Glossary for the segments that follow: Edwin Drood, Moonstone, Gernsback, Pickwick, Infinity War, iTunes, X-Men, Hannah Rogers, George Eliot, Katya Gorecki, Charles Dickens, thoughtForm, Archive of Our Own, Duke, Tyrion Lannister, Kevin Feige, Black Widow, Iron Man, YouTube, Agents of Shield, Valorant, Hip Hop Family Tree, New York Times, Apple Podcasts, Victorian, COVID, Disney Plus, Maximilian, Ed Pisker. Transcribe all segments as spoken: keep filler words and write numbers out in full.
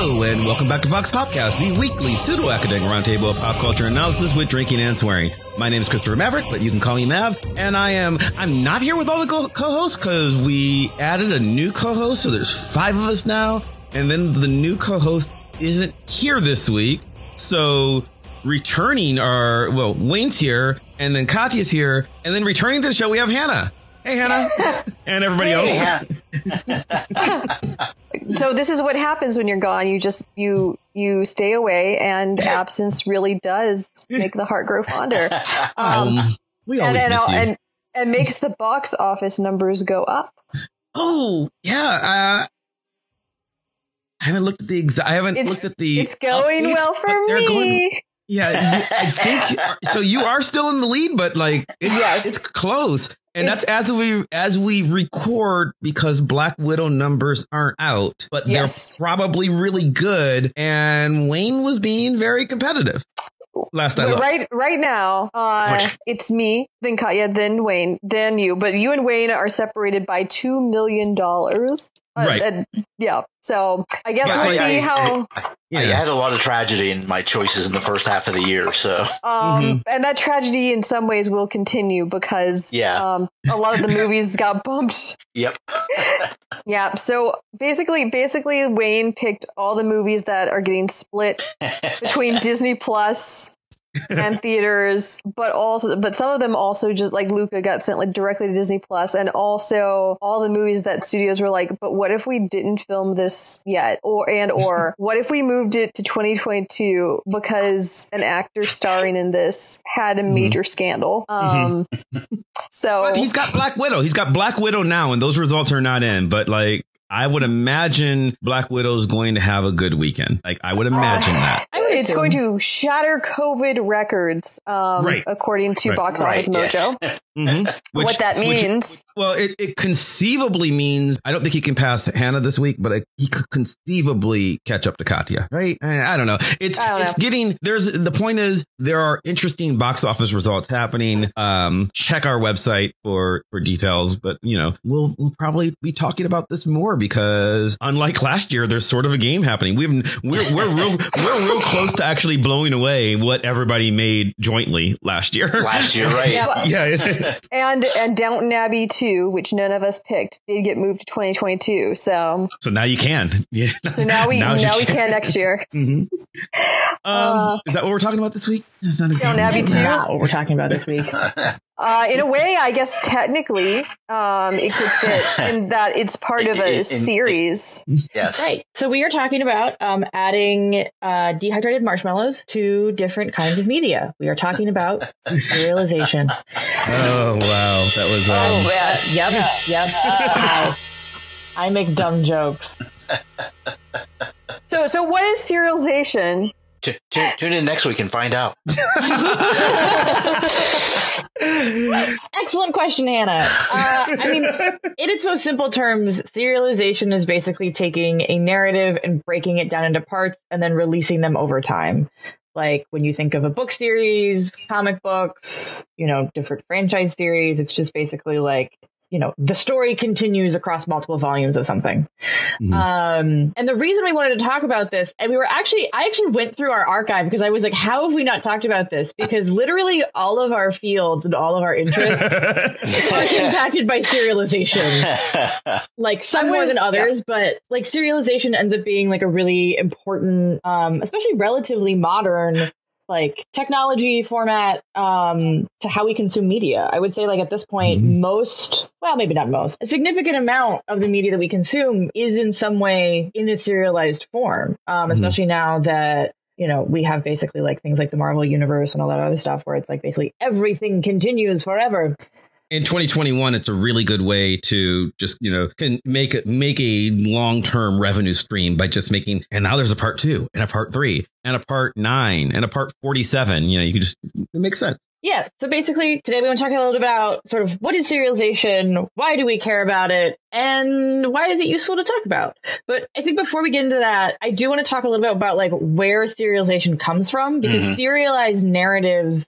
Hello, and welcome back to Vox Popcast, the weekly pseudo-academic roundtable of pop culture analysis with drinking and swearing. My name is Christopher Maverick, but you can call me Mav, and I am, I'm not here with all the co-hosts, because we added a new co-host, so there's five of us now, and then the new co-host isn't here this week, so returning are, well, Wayne's here, and then Katya's here, and then returning to the show, we have Hannah. Hey, Hannah. And everybody hey, else. So this is what happens when you're gone. You just you you stay away, and absence really does make the heart grow fonder. Um, um, we always and, and, miss you. and and makes the box office numbers go up. Oh yeah, uh, I haven't looked at the. Exa- I haven't it's, looked at the. It's going updates, well for me. Going, yeah, you, I think so. You are still in the lead, but like it's, yes. it's close. And it's, that's as we as we record, because Black Widow numbers aren't out, but yes. they're probably really good. And Wayne was being very competitive last night. Right, right now, uh, it's me, then Katya, then Wayne, then you. But you and Wayne are separated by two million dollars. Right. Uh, uh, yeah. So I guess yeah, we'll I, see I, how. I, yeah. I had a lot of tragedy in my choices in the first half of the year. So, um, mm-hmm. and that tragedy in some ways will continue because yeah. um, a lot of the movies got bumped. Yep. yeah. So basically, basically, Wayne picked all the movies that are getting split between Disney Plus and theaters, but also, but some of them also just like Luca got sent like directly to Disney Plus, and also all the movies that studios were like, but what if we didn't film this yet, or and or what if we moved it to twenty twenty-two because an actor starring in this had a major mm-hmm. scandal. Um, mm-hmm. So but he's got Black Widow. He's got Black Widow now, and those results are not in. But like, I would imagine Black Widow is going to have a good weekend. Like I would imagine uh, that. It's going to shatter COVID records, um, right. according to right. Box Office right. Mojo. Yes. Mm-hmm. Which, what that means. Which, well, it, it conceivably means, I don't think he can pass Hannah this week, but it, he could conceivably catch up to Katya, right? I, I don't know. It's don't it's know. getting, there's, the point is, there are interesting box office results happening. Um, check our website for, for details, but you know, we'll, we'll probably be talking about this more because unlike last year, there's sort of a game happening. We've, we're, we're real, we're real close. Close to actually blowing away what everybody made jointly last year. Last year, right? yeah. yeah. And and Downton Abbey two, which none of us picked, did get moved to twenty twenty-two. So so now you can. Yeah. So now we now, now we can. can next year. Mm-hmm. um, uh, is that what we're talking about this week? Is that Downton Abbey two? Not what we're talking about this week. Uh, in a way, I guess technically, um, it could fit in that it's part of a in, in, series. In, in, yes. Right. So we are talking about um, adding uh, dehydrated marshmallows to different kinds of media. We are talking about serialization. Oh, wow. That was. Um, oh, uh, yep. Yep. Uh, I make dumb jokes. So, so what is serialization? T- t- tune in next week and find out. Excellent question, Hannah. Uh, I mean, in its most simple terms, serialization is basically taking a narrative and breaking it down into parts and then releasing them over time. Like when you think of a book series, comic books, you know, different franchise series, it's just basically like, you know, the story continues across multiple volumes of something. Mm-hmm. Um, and the reason we wanted to talk about this, and we were actually, I actually went through our archive because I was like, how have we not talked about this? Because literally all of our fields and all of our interests are impacted by serialization. Like some more than others, yeah. but like serialization ends up being like a really important, um, especially relatively modern like technology format um, to how we consume media. I would say like at this point, mm-hmm. most, well, maybe not most, a significant amount of the media that we consume is in some way in a serialized form, um, mm-hmm. especially now that, you know, we have basically like things like the Marvel Universe and all that other stuff where it's like basically everything continues forever. In twenty twenty-one, it's a really good way to just, you know, can make it make a long term revenue stream by just making. And now there's a part two and a part three and a part nine and a part forty-seven. You know, you can just, it makes sense. Yeah. So basically, today we want to talk a little about sort of what is serialization? Why do we care about it? And why is it useful to talk about? But I think before we get into that, I do want to talk a little bit about like where serialization comes from, because mm-hmm. serialized narratives.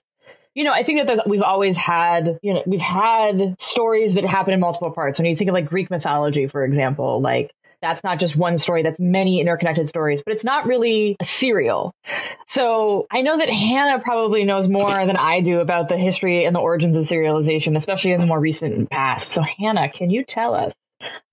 You know, I think that we've always had, you know, we've had stories that happen in multiple parts. When you think of like Greek mythology, for example, like that's not just one story, that's many interconnected stories, but it's not really a serial. So I know that Hannah probably knows more than I do about the history and the origins of serialization, especially in the more recent past. So Hannah, can you tell us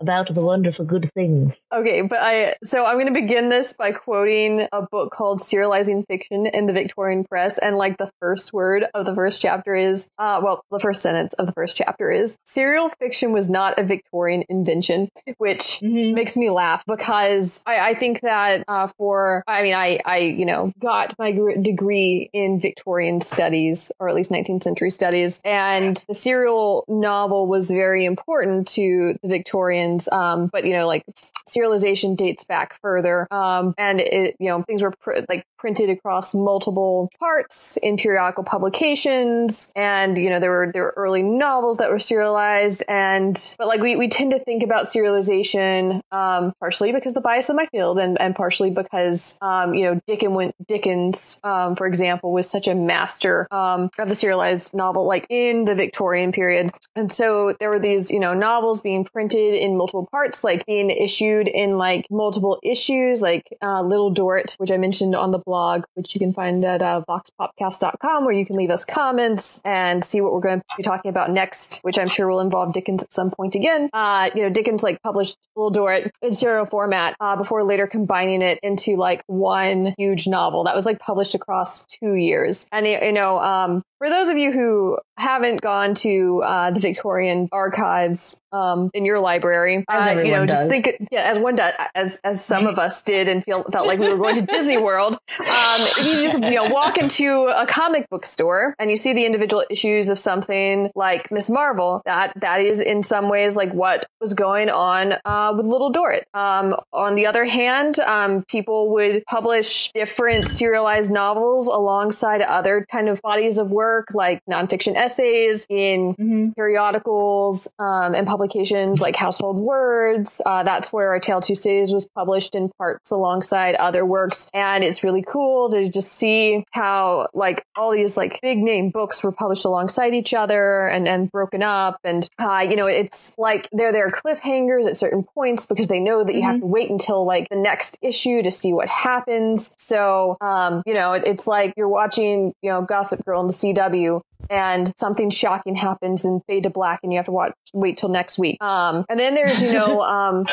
about the wonderful good things? Okay, but I so I'm going to begin this by quoting a book called Serializing Fiction in the Victorian Press, and like the first word of the first chapter is uh well the first sentence of the first chapter is serial fiction was not a Victorian invention, which mm-hmm. makes me laugh because I, I think that uh for I mean I I you know got my degree in Victorian studies, or at least nineteenth century studies, and the serial novel was very important to the Victorian Victorians, um, but you know, like serialization dates back further, um, and it, you know, things were pr- like printed across multiple parts in periodical publications, and you know, there were there were early novels that were serialized, and but like we we tend to think about serialization um, partially because the bias of my field, and and partially because um, you know, Dickens went, Dickens, um, for example, was such a master um, of the serialized novel, like in the Victorian period, and so there were these you know novels being printed in multiple parts, like being issued in like multiple issues, like uh, Little Dorrit, which I mentioned on the blog, which you can find at uh, vox popcast dot com, where you can leave us comments and see what we're going to be talking about next, which I'm sure will involve Dickens at some point again. Uh, you know, Dickens like published Little Dorrit in serial format uh, before later combining it into like one huge novel that was like published across two years. And you know, um, for those of you who haven't gone to uh, the Victorian archives um, in your library, uh, you know, does. just think, yeah, as one does, as as some of us did, and feel felt like we were going to Disney World. Um, you just you know walk into a comic book store and you see the individual issues of something like Miss Marvel. That that is in some ways like what was going on uh, with Little Dorrit. Um, on the other hand, um, people would publish different serialized novels alongside other kind of bodies of work, like nonfiction essays in mm-hmm. periodicals um, and publications like Household Words. Uh, that's where A Tale of Two Cities was published in parts alongside other works. And it's really cool to just see how like all these like big name books were published alongside each other and, and broken up. And, uh, you know, it's like they're there cliffhangers at certain points because they know that you mm-hmm. have to wait until like the next issue to see what happens. So, um, you know, it, it's like you're watching, you know, Gossip Girl in the C W and something shocking happens and fade to black and you have to watch wait till next week. Um, and then there's, you know, um,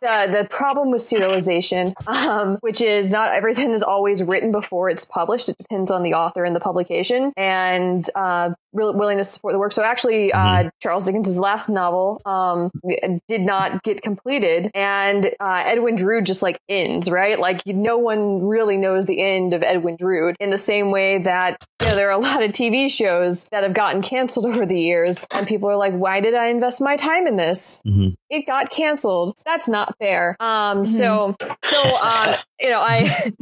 the the problem with serialization, um, which is not everything is always written before it's published. It depends on the author and the publication and uh, real willingness to support the work. So actually, uh, Charles Dickens' last novel um, did not get completed, and uh, Edwin Drood just like ends, right? Like no one really knows the end of Edwin Drood in the same way that you know, there are a lot of T V shows that have gotten canceled over the years, and people are like, "Why did I invest my time in this? Mm-hmm. It got canceled. That's not fair." Um, so, so um, you know, I,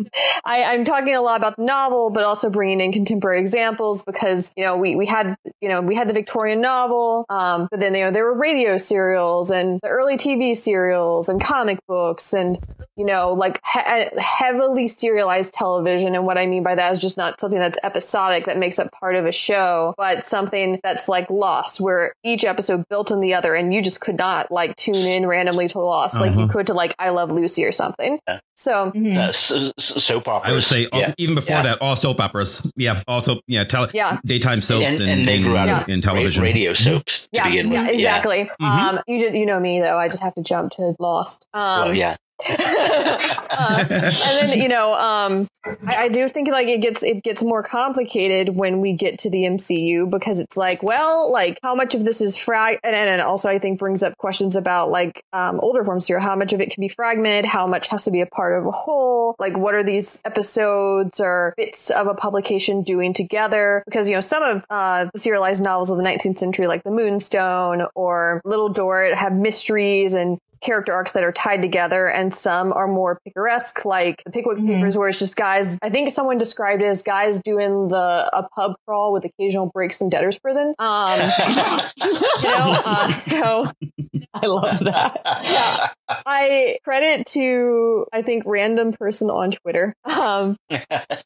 I, I'm talking a lot about the novel, but also bringing in contemporary examples because you know we we had you know we had the Victorian novel, um, but then you know there were radio serials and the early T V serials and comic books and you know like he- heavily serialized television. And what I mean by that is just not something that's episodic that makes up part of a show, but something that's like Lost, where each episode built on the other, and you just could not like tune in randomly to Lost uh-huh. like you could to like I Love Lucy or something. Yeah. So mm-hmm. uh, so, so, soap operas. I would say yeah. all, even before yeah. that, all soap operas. Yeah, also yeah, tele- yeah. daytime soaps and, and, and they grew out yeah. of in television radio soaps. Yeah, to begin yeah, with. yeah exactly. Yeah. Um, you did, you know me though. I just have to jump to Lost. Um, oh yeah. uh, and then you know um I, I do think like it gets it gets more complicated when we get to the M C U because it's like well like how much of this is frag and, and also I think brings up questions about like um older forms here, how much of it can be fragmented, how much has to be a part of a whole, like what are these episodes or bits of a publication doing together, because you know some of uh the serialized novels of the nineteenth century like the Moonstone or Little Dorrit have mysteries and character arcs that are tied together, and some are more picaresque, like the Pickwick mm-hmm. Papers, where it's just guys. I think someone described it as guys doing the a pub crawl with occasional breaks in debtor's prison. Um, you know, uh, so I love that. Yeah. I credit to, I think, random person on Twitter um,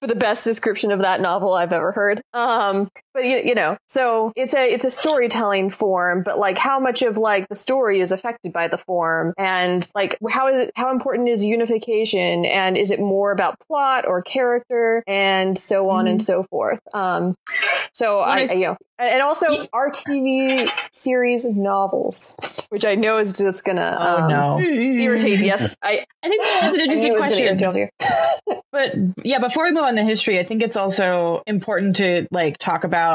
for the best description of that novel I've ever heard. Um, but, you, you know, so it's a it's a storytelling form, but like how much of like the story is affected by the form, and like how is it, how important is unification, and is it more about plot or character, and so on mm-hmm. and so forth. Um, so, I, I, you know, and also yeah. our T V series novels, which I know is just going to oh, um, no. irritate. Yes, I, I think that's an interesting question. But yeah, before we move on to history, I think it's also important to like talk about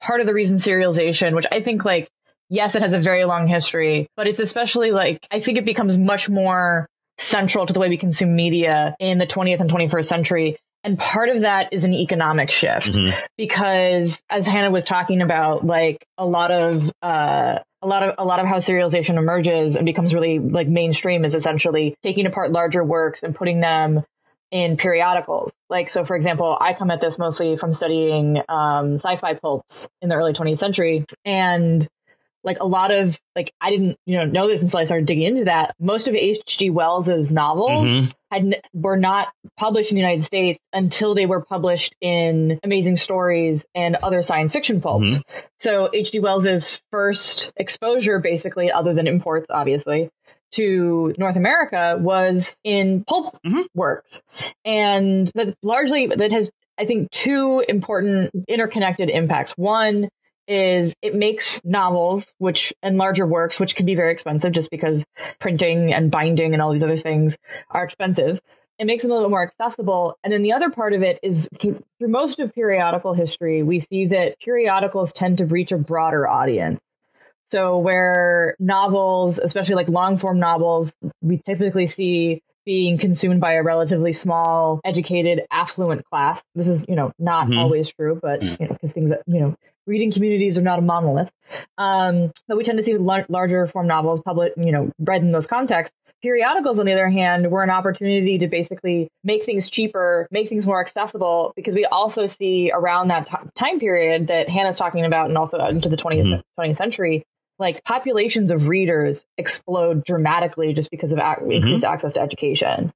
part of the reason serialization, which I think like, yes, it has a very long history, but it's especially like I think it becomes much more central to the way we consume media in the twentieth and twenty-first century. And part of that is an economic shift, mm-hmm. because as Hannah was talking about, like a lot of uh, a lot of a lot of how serialization emerges and becomes really like mainstream is essentially taking apart larger works and putting them in periodicals. Like, so, for example, I come at this mostly from studying um, sci-fi pulps in the early twentieth century. And like a lot of like I didn't, you know, know this until I started digging into that. Most of H G Wells's novels mm-hmm. had were not published in the United States until they were published in Amazing Stories and other science fiction pulps. Mm-hmm. So H G Wells's first exposure, basically, other than imports, obviously, to North America was in pulp mm-hmm. works, and that largely that has, I think, two important interconnected impacts. One is it makes novels, which and larger works, which can be very expensive just because printing and binding and all these other things are expensive. It makes them a little more accessible. And then the other part of it is through, through most of periodical history, we see that periodicals tend to reach a broader audience. So where novels, especially like long form novels, we typically see being consumed by a relatively small, educated, affluent class. This is, you know, not mm-hmm. always true, but you know, because things that, you know, reading communities are not a monolith. Um, but we tend to see lar- larger form novels public, you know, read in those contexts. Periodicals, on the other hand, were an opportunity to basically make things cheaper, make things more accessible, because we also see around that t- time period that Hannah's talking about, and also into the twentieth, mm-hmm. twentieth century, like populations of readers explode dramatically just because of ac- mm-hmm. increased access to education.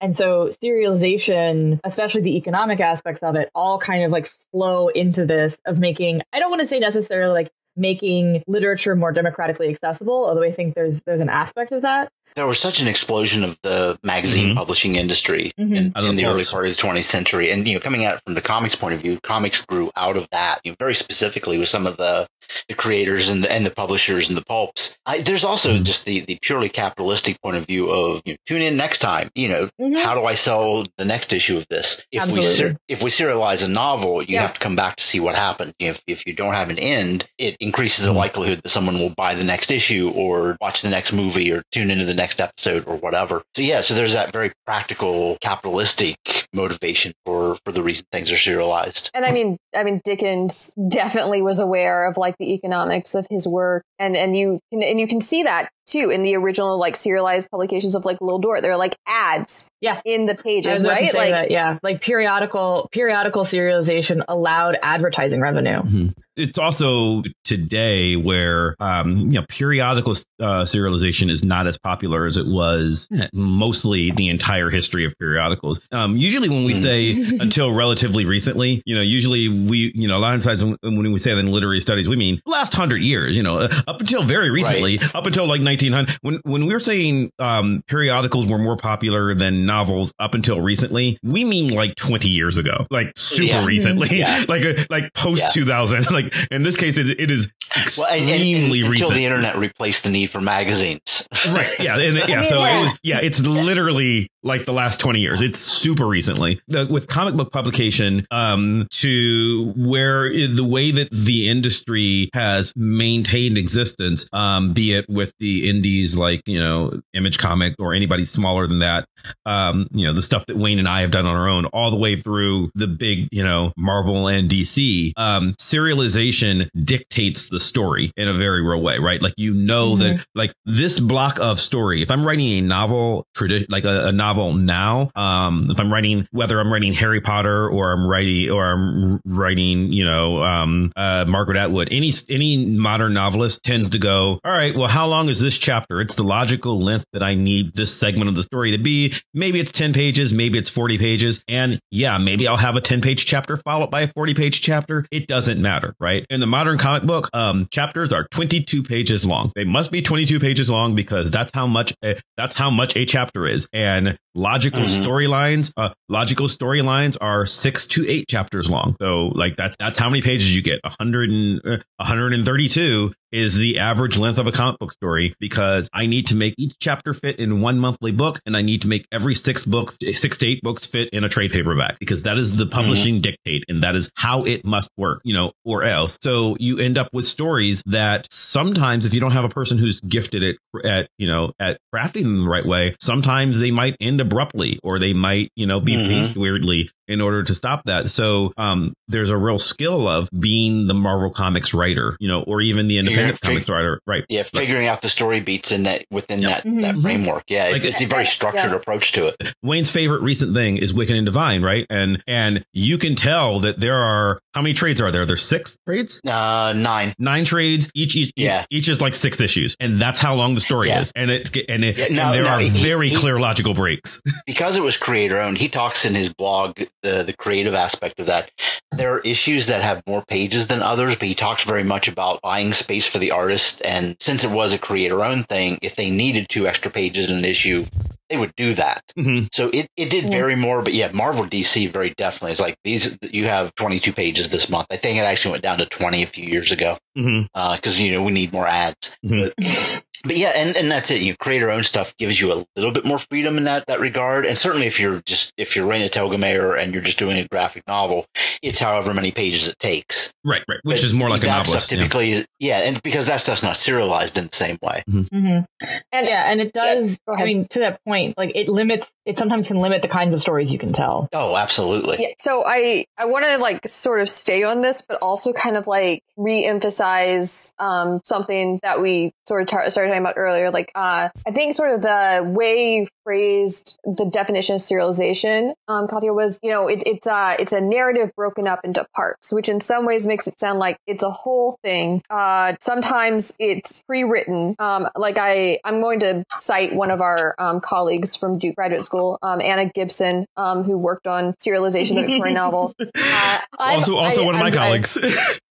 And so serialization, especially the economic aspects of it, all kind of like flow into this of making, I don't want to say necessarily like making literature more democratically accessible, although I think there's there's an aspect of that. There was such an explosion of the magazine mm-hmm. publishing industry mm-hmm. in, in the early part of the twentieth century. And, you know, coming at it from the comics point of view, comics grew out of that, you know, very specifically with some of the, the creators and the, and the publishers and the pulps. I, there's also mm-hmm. just the, the purely capitalistic point of view of, you know, tune in next time. You know, mm-hmm. how do I sell the next issue of this? If Absolutely. we ser- if we serialize a novel, you yeah. have to come back to see what happened. If, if you don't have an end, it increases the likelihood that someone will buy the next issue or watch the next movie or tune into the next episode or whatever. So yeah, so there's that very practical capitalistic motivation for for the reason things are serialized. And I mean, I mean, Dickens definitely was aware of like the economics of his work, and and you can and you can see that too in the original like serialized publications of like Little Dorrit. There are like ads yeah. in the pages, right? Like that, yeah, like periodical periodical serialization allowed advertising revenue. Mm-hmm. It's also today where, um, you know, periodical uh, serialization is not as popular as it was mostly the entire history of periodicals. Um, usually when we say until relatively recently, you know, usually we, you know, a lot of times when we say that in literary studies, we mean last hundred years, you know, up until very recently, right. up until like nineteen hundred. When when we're saying um, periodicals were more popular than novels up until recently, we mean like twenty years ago, like super yeah. recently, yeah. like like post yeah. two thousand, like. In this case, it, it is extremely well, and, and, and, recent. Until the internet replaced the need for magazines. Right. Yeah. And, yeah. So yeah. it was. Yeah. It's literally like the last twenty years. It's super recently the, with comic book publication um, to where the way that the industry has maintained existence, um, be it with the indies like, you know, Image Comic or anybody smaller than that. Um, you know, the stuff that Wayne and I have done on our own all the way through the big, you know, Marvel and D C um, serialization dictates the story in a very real way, right? Like, you know, mm-hmm. that like this block of story, if I'm writing a novel, tradi- like a, a novel novel now. Um, if I'm writing, whether I'm writing Harry Potter or I'm writing or I'm writing, you know, um, uh, Margaret Atwood, any any modern novelist tends to go, all right, well, how long is this chapter? It's the logical length that I need this segment of the story to be. Maybe it's ten pages, maybe it's forty pages. And yeah, maybe I'll have a ten page chapter followed by a forty page chapter. It doesn't matter, right? In the modern comic book, um, chapters are twenty-two pages long. They must be twenty-two pages long because that's how much uh, that's how much a chapter is. And logical mm-hmm. storylines, uh, logical storylines are six to eight chapters long. So like that's that's how many pages you get. one hundred and, uh, one hundred thirty-two is the average length of a comic book story, because I need to make each chapter fit in one monthly book, and I need to make every six books, six to eight books fit in a trade paperback, because that is the publishing mm-hmm. dictate, and that is how it must work, you know, or else. So you end up with stories that sometimes, if you don't have a person who's gifted at, at you know, at crafting them the right way, sometimes they might end abruptly, or they might, you know, be mm-hmm. paced weirdly in order to stop that. So um, there's a real skill of being the Marvel Comics writor, you know, or even the independent comics writer, right? Yeah, figuring right. out the story beats in that within yep. that, mm-hmm. that framework. Yeah, like, it's a very structured yeah. approach to it. Wayne's favorite recent thing is Wiccan and Divine, right? And and you can tell that there are how many trades are there? There's six trades? Uh, nine. Nine trades. Each each yeah. each is like six issues, and that's how long the story yeah. is. And it and it yeah, no, and there no, are he, very he, clear logical breaks. Because it was creator owned, he talks in his blog the the creative aspect of that. There are issues that have more pages than others, but he talks very much about buying space for the artist, and since it was a creator-owned thing, if they needed two extra pages in an issue, they would do that. Mm-hmm. So it, it did vary more, but yeah, Marvel D C very definitely. It's like these, you have twenty-two pages this month. I think it actually went down to twenty a few years ago because, mm-hmm. uh, you know, we need more ads. Mm-hmm. But, but yeah, and, and that's it. You creator-owned stuff gives you a little bit more freedom in that, that regard. And certainly if you're just, if you're Raina Telgemeier and you're just doing a graphic novel, it's however many pages it takes. Right, right. Which but is more like a novelist. Typically, yeah. yeah, and because that stuff's not serialized in the same way. Mm-hmm. Mm-hmm. And yeah, and it does, yeah, I mean, to that point, like it limits, it sometimes can limit the kinds of stories you can tell. Oh, absolutely. Yeah, so I, I want to like sort of stay on this, but also kind of like re-emphasize um, something that we sort of tar- started talking about earlier. Like uh, I think sort of the way phrased the definition of serialization, um, Katya, was, you know, it, it's uh, it's a narrative broken up into parts, which in some ways makes it sound like it's a whole thing. Uh, sometimes it's pre-written. Um, like I, I'm going to cite one of our um, colleagues colleagues from Duke Graduate School, um, Anna Gibson, um, who worked on serialization of the Victorian novel. Uh, also, also I, one of my I'm, colleagues.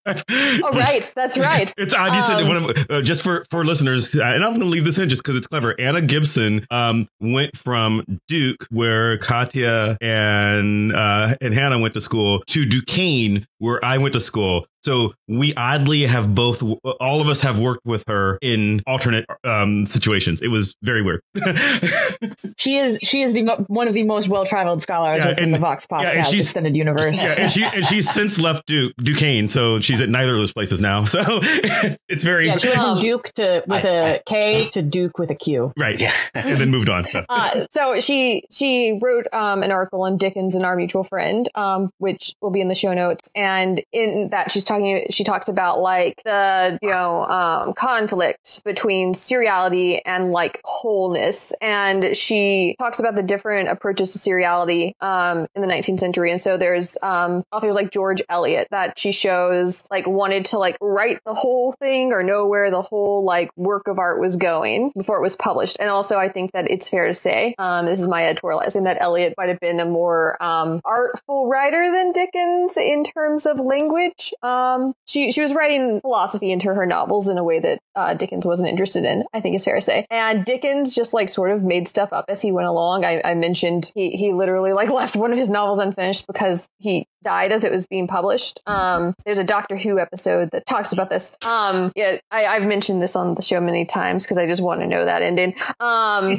Oh, right. That's right. It's odd you said um, one of, uh, just for, for listeners, and I'm going to leave this in just because it's clever. Anna Gibson um, went from Duke, where Katya and uh, and Hannah went to school, to Duquesne, where I went to school. So we oddly have both. All of us have worked with her in alternate um, situations. It was very weird. she is she is the mo- one of the most well-traveled scholars yeah, in the Vox Popcast yeah, and extended universe. Yeah, and she and she's since left Duke Duquesne, so she's at neither of those places now. So it's very. Yeah, she went from Duke to with I, a I, K to Duke with a Q. Right. Yeah, and then moved on. So, uh, so she she wrote um, an article on Dickens and Our Mutual Friend, um, which will be in the show notes, and in that she's talking she talks about like the you know um conflict between seriality and like wholeness, and she talks about the different approaches to seriality um in the nineteenth century. And so there's um authors like George Eliot that she shows like wanted to like write the whole thing or know where the whole like work of art was going before it was published. And also I think that it's fair to say, um this is my editorializing, that Eliot might have been a more um artful writer than Dickens in terms of language. um, Um, she she was writing philosophy into her novels in a way that uh, Dickens wasn't interested in, I think is fair to say. And Dickens just like sort of made stuff up as he went along. I, I mentioned he he literally like left one of his novels unfinished because he died as it was being published. Um, there's a Doctor Who episode that talks about this. Um, yeah, I, I've mentioned this on the show many times because I just want to know that ending. Um,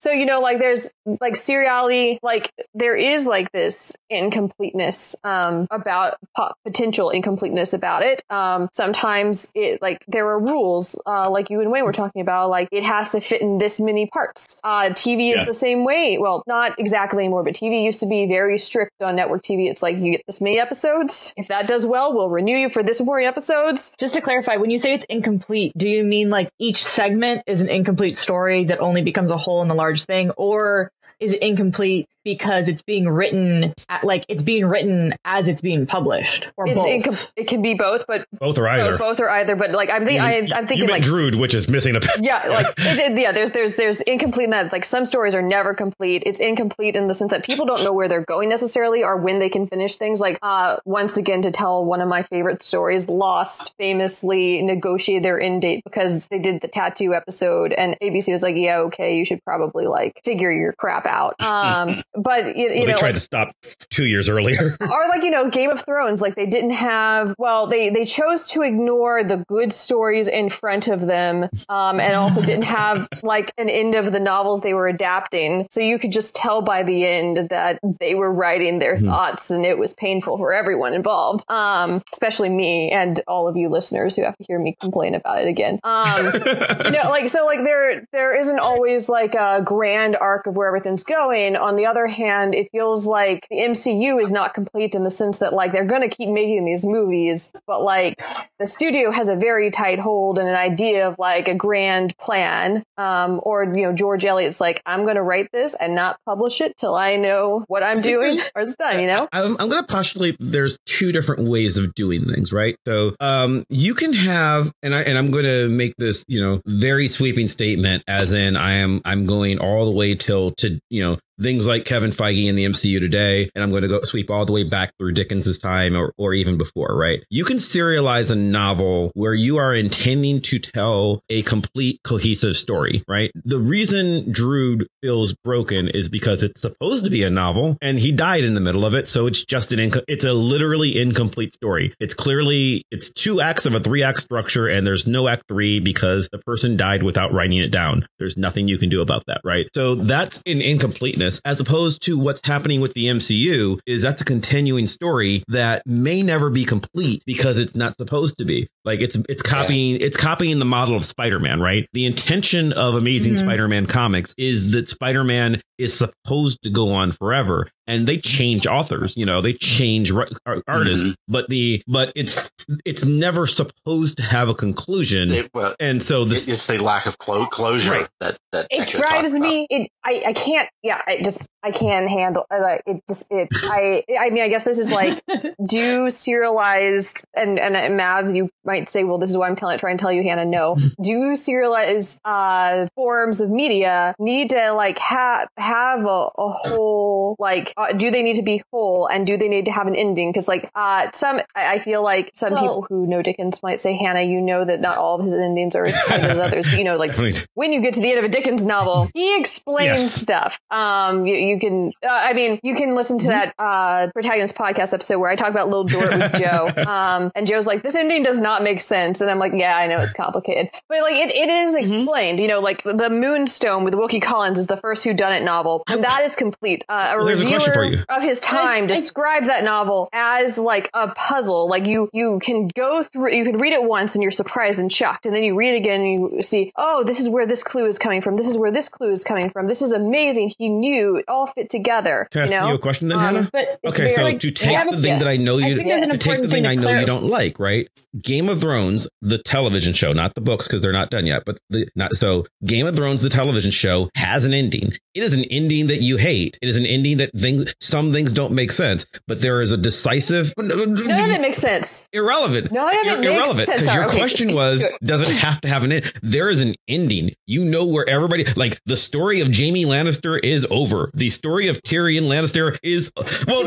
so you know, like there's like seriality, like there is like this incompleteness um, about po- potential incompleteness. about it. Um, sometimes it like there are rules, uh, like you and Wayne were talking about, like it has to fit in this many parts. Uh, T V is yeah. the same way. Well, not exactly anymore, but T V used to be very strict on network T V. It's like you get this many episodes. If that does well, we'll renew you for this many episodes. Just to clarify, when you say it's incomplete, do you mean like each segment is an incomplete story that only becomes a whole in the large thing, or is incomplete because it's being written at, like it's being written as it's being published, or it's both. Incom- it can be both, but both or either. Both or either, but like I'm, th- you, I, I'm thinking like Drood, which is missing a. Yeah, like it, yeah. There's there's there's incomplete in that like some stories are never complete. It's incomplete in the sense that people don't know where they're going necessarily or when they can finish things. Like uh, once again, to tell one of my favorite stories, Lost famously negotiated their end date because they did the tattoo episode, and A B C was like, yeah, okay, you should probably like figure your crap out. Um, But, you, you well, they know, tried like, to stop two years earlier. Or like, you know, Game of Thrones, like they didn't have. Well, they they chose to ignore the good stories in front of them um, and also didn't have like an end of the novels they were adapting. So you could just tell by the end that they were writing their mm-hmm. thoughts, and it was painful for everyone involved, um, especially me and all of you listeners who have to hear me complain about it again. Um, you know, like so like there there isn't always like a grand arc of where everything's going. On the other hand, it feels like the M C U is not complete in the sense that like they're going to keep making these movies, but like the studio has a very tight hold and an idea of like a grand plan, um or you know George Eliot's like, I'm going to write this and not publish it till I know what I'm doing or it's done, you know. I'm, I'm going to postulate there's two different ways of doing things, right? So um you can have, and I and I'm going to make this, you know, very sweeping statement, as in I am I'm going all the way till to you know things like Kevin Feige in the M C U today, and I'm going to go sweep all the way back through Dickens's time or, or even before, right? You can serialize a novel where you are intending to tell a complete, cohesive story, right? The reason Drood feels broken is because it's supposed to be a novel, and he died in the middle of it, so it's just an inco- it's a literally incomplete story. It's clearly, it's two acts of a three-act structure, and there's no act three because the person died without writing it down. There's nothing you can do about that, right? So that's an incompleteness. As opposed to what's happening with the M C U is that's a continuing story that may never be complete because it's not supposed to be. Like it's it's copying yeah. it's copying the model of Spider-Man, right? The intention of Amazing mm-hmm. Spider-Man comics is that Spider-Man is supposed to go on forever. And they change authors, you know, they change r- artists, mm-hmm. but the but it's it's never supposed to have a conclusion. They, well, and so this it's the lack of clo- closure right. that, that it drives me. It I, I can't. Yeah, I just I can't handle uh, it. Just it. I I mean, I guess this is like do serialized and and Mavs, you might say, well, this is why I'm telling trying to tell you, Hannah. No, do serialized uh, forms of media need to like have have a, a whole like. Uh, do they need to be whole, and do they need to have an ending? Because like uh, some, I, I feel like some well, people who know Dickens might say, Hannah, you know that not all of his endings are as good as others. But, you know, like definitely. When you get to the end of a Dickens novel, he explains yes. stuff. Um, you, you can, uh, I mean, you can listen to that uh, Protagonist podcast episode where I talk about Little Dorrit with Joe, um, and Joe's like, this ending does not make sense, and I'm like, yeah, I know it's complicated, but like it, it is explained. Mm-hmm. You know, like the Moonstone with Wilkie Collins is the first whodunit novel, and that is complete. Uh, a review. For you. Of his time I, I, describe that novel as like a puzzle, like you you can go through, you can read it once and you're surprised and shocked, and then you read again and you see, oh, this is where this clue is coming from, this is where this clue is coming from, this is amazing, he knew it all fit together. Can I ask you, know? you a question then, um, Hannah? Okay, so like, to take the thing yes. that I know you I yes. to take the thing I know you don't like, right? Game of Thrones, the television show, not the books because they're not done yet, but the not so Game of Thrones, the television show, has an ending. It is an ending that you hate. It is an ending that Things, some things don't make sense, but there is a decisive. None of it makes sense. Irrelevant. None of it makes irrelevant. sense. Your okay. question was, does it have to have an end? There is an ending. You know where everybody, like the story of Jaime Lannister is over. The story of Tyrion Lannister is well, no, but well,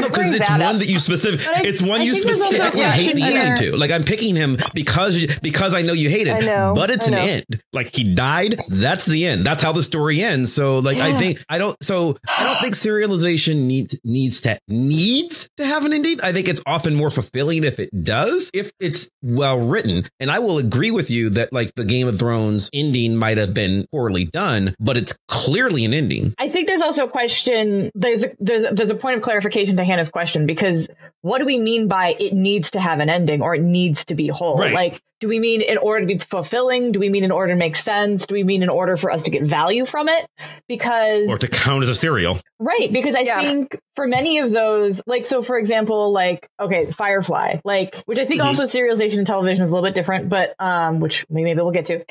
no, because it's one up. that you specific. I, it's one I you specifically hate the end to. Like I'm picking him because because I know you hate it, know, but it's an end. Like he died. That's the end. That's how the story ends. So like yeah. I think I don't. So I don't think serial. Serialization needs needs to needs to have an ending. I think it's often more fulfilling if it does, if it's well written. And I will agree with you that like the Game of Thrones ending might have been poorly done, but it's clearly an ending. I think there's also a question. There's a, there's a, there's a point of clarification to Hannah's question, because what do we mean by it needs to have an ending or it needs to be whole? Right. Like, do we mean in order to be fulfilling? Do we mean in order to make sense? Do we mean in order for us to get value from it? Because or to count as a serial, right? Because I yeah. think for many of those, like, so for example, like, okay, Firefly, like, which I think mm-hmm. also serialization in television is a little bit different, but um, which maybe we'll get to.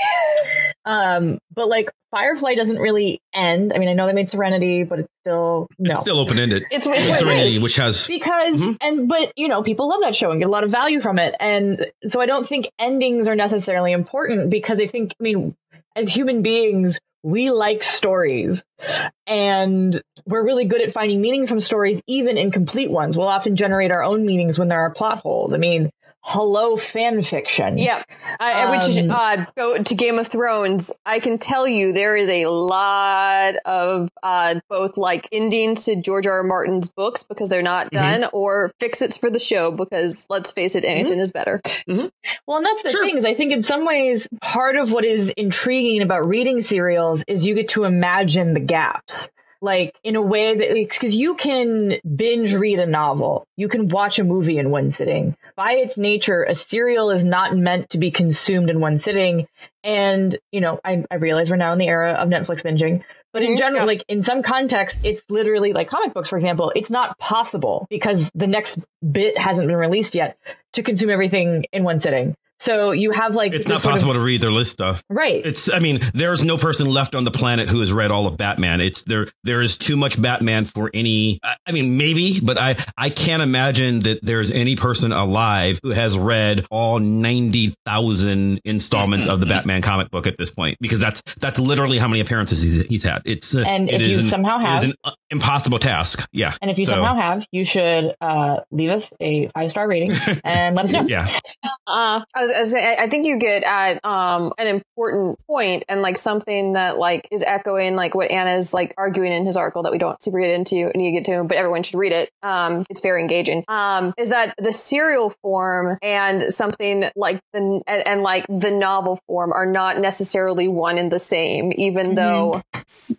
Um, but like Firefly doesn't really end. I mean, I know they made Serenity, but it's still no. It's still open ended. It's, it's, it's Serenity, which has because mm-hmm. and but you know, people love that show and get a lot of value from it. And so I don't think endings are necessarily important because I think I mean, as human beings, we like stories and we're really good at finding meaning from stories, even incomplete ones. We'll often generate our own meanings when there are plot holes. I mean, hello, fan fiction. Yeah, uh, um, which is uh, go to Game of Thrones. I can tell you there is a lot of uh, both like endings to George R. R. Martin's books because they're not mm-hmm. done, or fix-its for the show because let's face it, anything mm-hmm. is better. Mm-hmm. Well, and that's the sure. thing is I think in some ways part of what is intriguing about reading serials is you get to imagine the gaps. Like in a way that because you can binge read a novel, you can watch a movie in one sitting. By its nature, a serial is not meant to be consumed in one sitting. And, you know, I, I realize we're now in the era of Netflix binging. But in general, like in some context, it's literally like comic books, for example, it's not possible because the next bit hasn't been released yet to consume everything in one sitting. So you have like it's not possible of, to read their list stuff. Right. It's I mean, there's no person left on the planet who has read all of Batman. It's there. There is too much Batman for any. I mean, maybe, but I, I can't imagine that there's any person alive who has read all ninety thousand installments of the Batman comic book at this point, because that's that's literally how many appearances he's, he's had. It's uh, and it if is you an, somehow have it is an impossible task. Yeah. And if you so. somehow have, you should uh, leave us a five star rating and let us know. Yeah. Uh, I think you get at um, an important point and like something that like is echoing like what Anna's like arguing in his article that we don't super get into and you get to, but everyone should read it. Um, it's very engaging. Um, is that the serial form and something like the and, and like the novel form are not necessarily one and the same, even though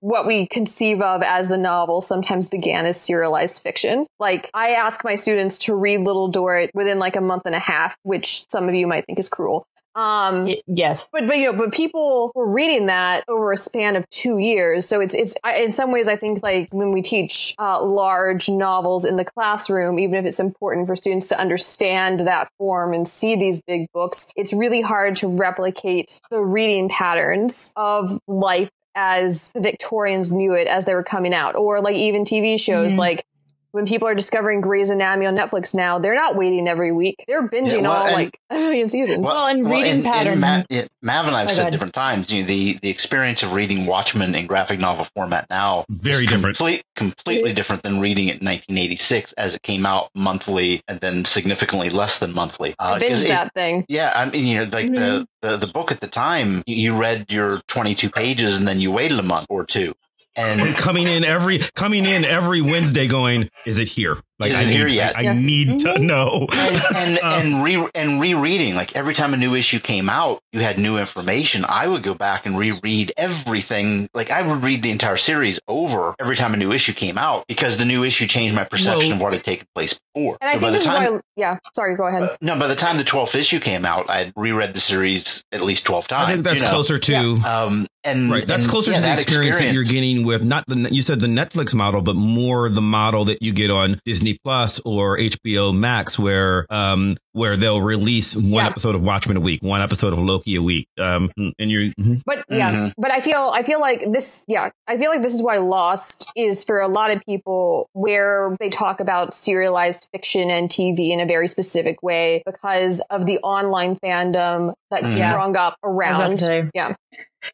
what we conceive of as the novel sometimes began as serialized fiction. Like I ask my students to read Little Dorrit within like a month and a half, which some of you might think is cruel. Um, yes, but but you know, but people were reading that over a span of two years. So it's it's I, in some ways, I think like when we teach uh, large novels in the classroom, even if it's important for students to understand that form and see these big books, it's really hard to replicate the reading patterns of life as the Victorians knew it as they were coming out, or like even T V shows mm-hmm. like. When people are discovering Grey's Anatomy on Netflix now, they're not waiting every week. They're binging yeah, well, all and, like a million seasons. Well, well and reading well, patterns. Ma- Mav and I have oh, said different times, you know, the, the experience of reading Watchmen in graphic novel format now very is different. Complete, completely different than reading it in nineteen eighty-six as it came out monthly and then significantly less than monthly. Uh, binge that it, thing. Yeah, I mean, you know, like mm-hmm. the, the, the book at the time, you read your twenty-two pages and then you waited a month or two. And coming in every coming in every Wednesday, going, is it here? Like, is it I here need, yet? I, I yeah. need mm-hmm. to know. And and, um, and re and rereading, like every time a new issue came out, you had new information. I would go back and reread everything. Like I would read the entire series over every time a new issue came out because the new issue changed my perception well, of what had taken place before. And so I think this time, is why, yeah. Sorry, go ahead. Uh, no, by the time the twelfth issue came out, I had reread the series at least twelve times. I think that's you know? closer to. Yeah. Um, And, right. That's and, closer yeah, to the experience, experience that you're getting with not the you said the Netflix model, but more the model that you get on Disney Plus or H B O Max, where um where they'll release one yeah. episode of Watchmen a week, one episode of Loki a week. Um, and you're mm-hmm. but yeah, mm-hmm. but I feel I feel like this. Yeah, I feel like this is why Lost is for a lot of people where they talk about serialized fiction and T V in a very specific way because of the online fandom that mm-hmm. sprung up around. Yeah.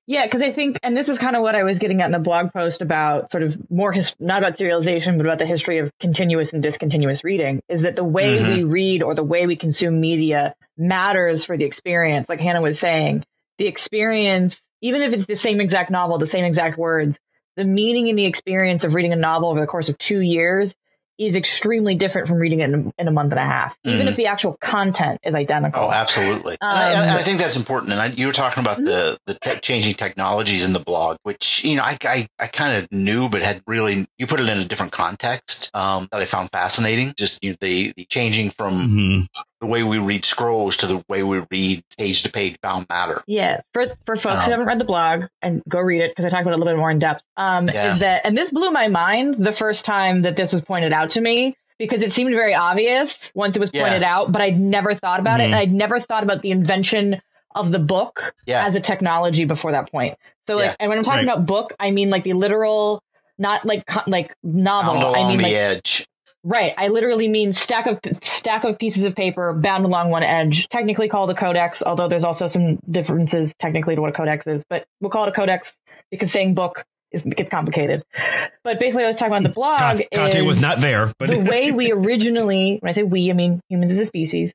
Yeah, because I think, and this is kind of what I was getting at in the blog post about sort of more, his, not about serialization, but about the history of continuous and discontinuous reading, is that the way mm-hmm. we read or the way we consume media matters for the experience. Like Hannah was saying, the experience, even if it's the same exact novel, the same exact words, the meaning and the experience of reading a novel over the course of two years is extremely different from reading it in a, in a month and a half, even mm-hmm. if the actual content is identical. Oh, absolutely. Um, and, I, and I think that's important. And I, you were talking about mm-hmm. the, the tech changing technologies in the blog, which, you know, I, I, I kind of knew, but had really, you put it in a different context um, that I found fascinating. Just you know, the, the changing from mm-hmm. the way we read scrolls to the way we read page to page bound matter. Yeah. For, for folks um, who haven't read the blog, and go read it because I talk about it a little bit more in depth, um, yeah. is that, and this blew my mind the first time that this was pointed out to me, because it seemed very obvious once it was pointed yeah. out, but I'd never thought about mm-hmm. it. And I'd never thought about the invention of the book yeah. as a technology before that point. So like, yeah. and when I'm talking right. about book, I mean like the literal, not like like novel. Bound along I mean the like, edge. Right. I literally mean stack of stack of pieces of paper bound along one edge, technically called a codex, although there's also some differences technically to what a codex is. But we'll call it a codex because saying book is, gets complicated. But basically, I was talking about the blog. Con- Conte is was not there. But the way we originally, when I say we, I mean humans as a species.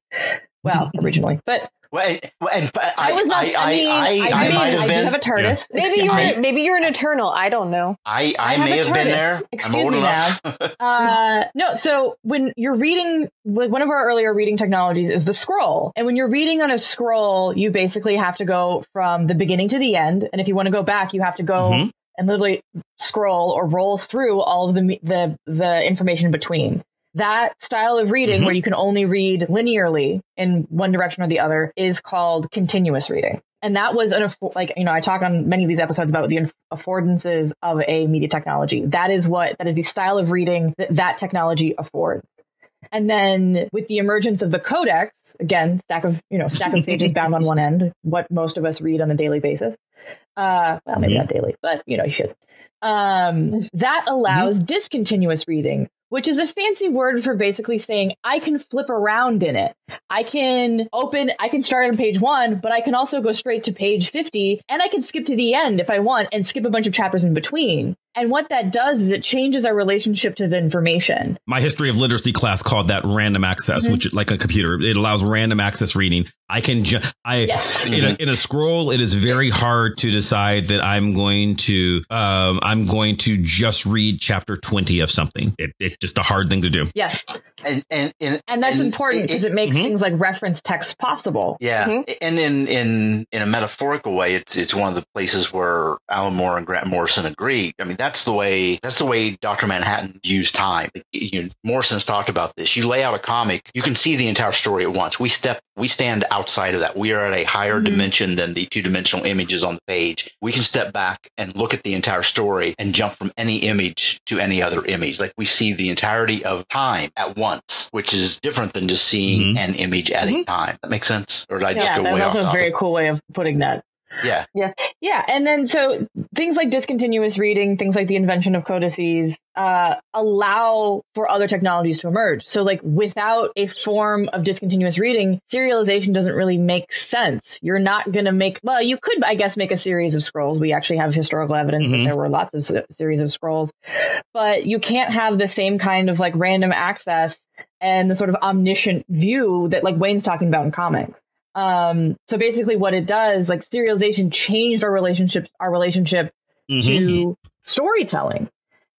Well, originally. But. Well, and, and I, I was not. I, I, I mean, I, I, I, I, might have I been, do have a TARDIS. Yeah. Maybe you're I, maybe you're an eternal. I don't know. I, I, I have may have been there. Excuse I'm old me enough. uh, no. So when you're reading, one of our earlier reading technologies is the scroll, and when you're reading on a scroll, you basically have to go from the beginning to the end, and if you want to go back, you have to go mm-hmm. and literally scroll or roll through all of the the the information in between. That style of reading mm-hmm. where you can only read linearly in one direction or the other is called continuous reading. And that was an aff- like, you know, I talk on many of these episodes about the affordances of a media technology. That is what that is the style of reading that that technology affords. And then with the emergence of the codex, again, stack of, you know, stack of pages bound on one end, what most of us read on a daily basis. Uh, well, maybe yeah. not daily, but, you know, you should. Um, that allows mm-hmm. discontinuous reading, which is a fancy word for basically saying I can flip around in it. I can open, I can start on page one, but I can also go straight to page fifty and I can skip to the end if I want and skip a bunch of chapters in between. And what that does is it changes our relationship to the information. My history of literacy class called that random access, mm-hmm. which like a computer, it allows random access reading. I can ju- I yes. in, a, in a scroll, it is very hard to decide that I'm going to um, I'm going to just read chapter twenty of something. It, it's just a hard thing to do. Yes. And and and, and that's and, important because it, it makes mm-hmm. things like reference text possible. Yeah. Mm-hmm. And in, in in a metaphorical way, it's it's one of the places where Alan Moore and Grant Morrison agreed. I mean, that's the way that's the way Doctor Manhattan used time. You know, Morrison's talked about this. You lay out a comic, you can see the entire story at once. We step we stand outside of that. We are at a higher mm-hmm. dimension than the two-dimensional images on the page. We can step back and look at the entire story and jump from any image to any other image. Like we see the entirety of time at once. Once, which is different than just seeing mm-hmm. an image at mm-hmm. a time. That makes sense? Or did I yeah, just go way off? Yeah, that's also a very cool way of putting that. Yeah. Yeah. Yeah. And then so things like discontinuous reading, things like the invention of codices uh, allow for other technologies to emerge. So like without a form of discontinuous reading, serialization doesn't really make sense. You're not going to make, well, you could, I guess, make a series of scrolls. We actually have historical evidence mm-hmm. that there were lots of se- series of scrolls, but you can't have the same kind of like random access and the sort of omniscient view that like Wayne's talking about in comics. Um, so basically what it does, like serialization changed our relationship, our relationship mm-hmm. to storytelling.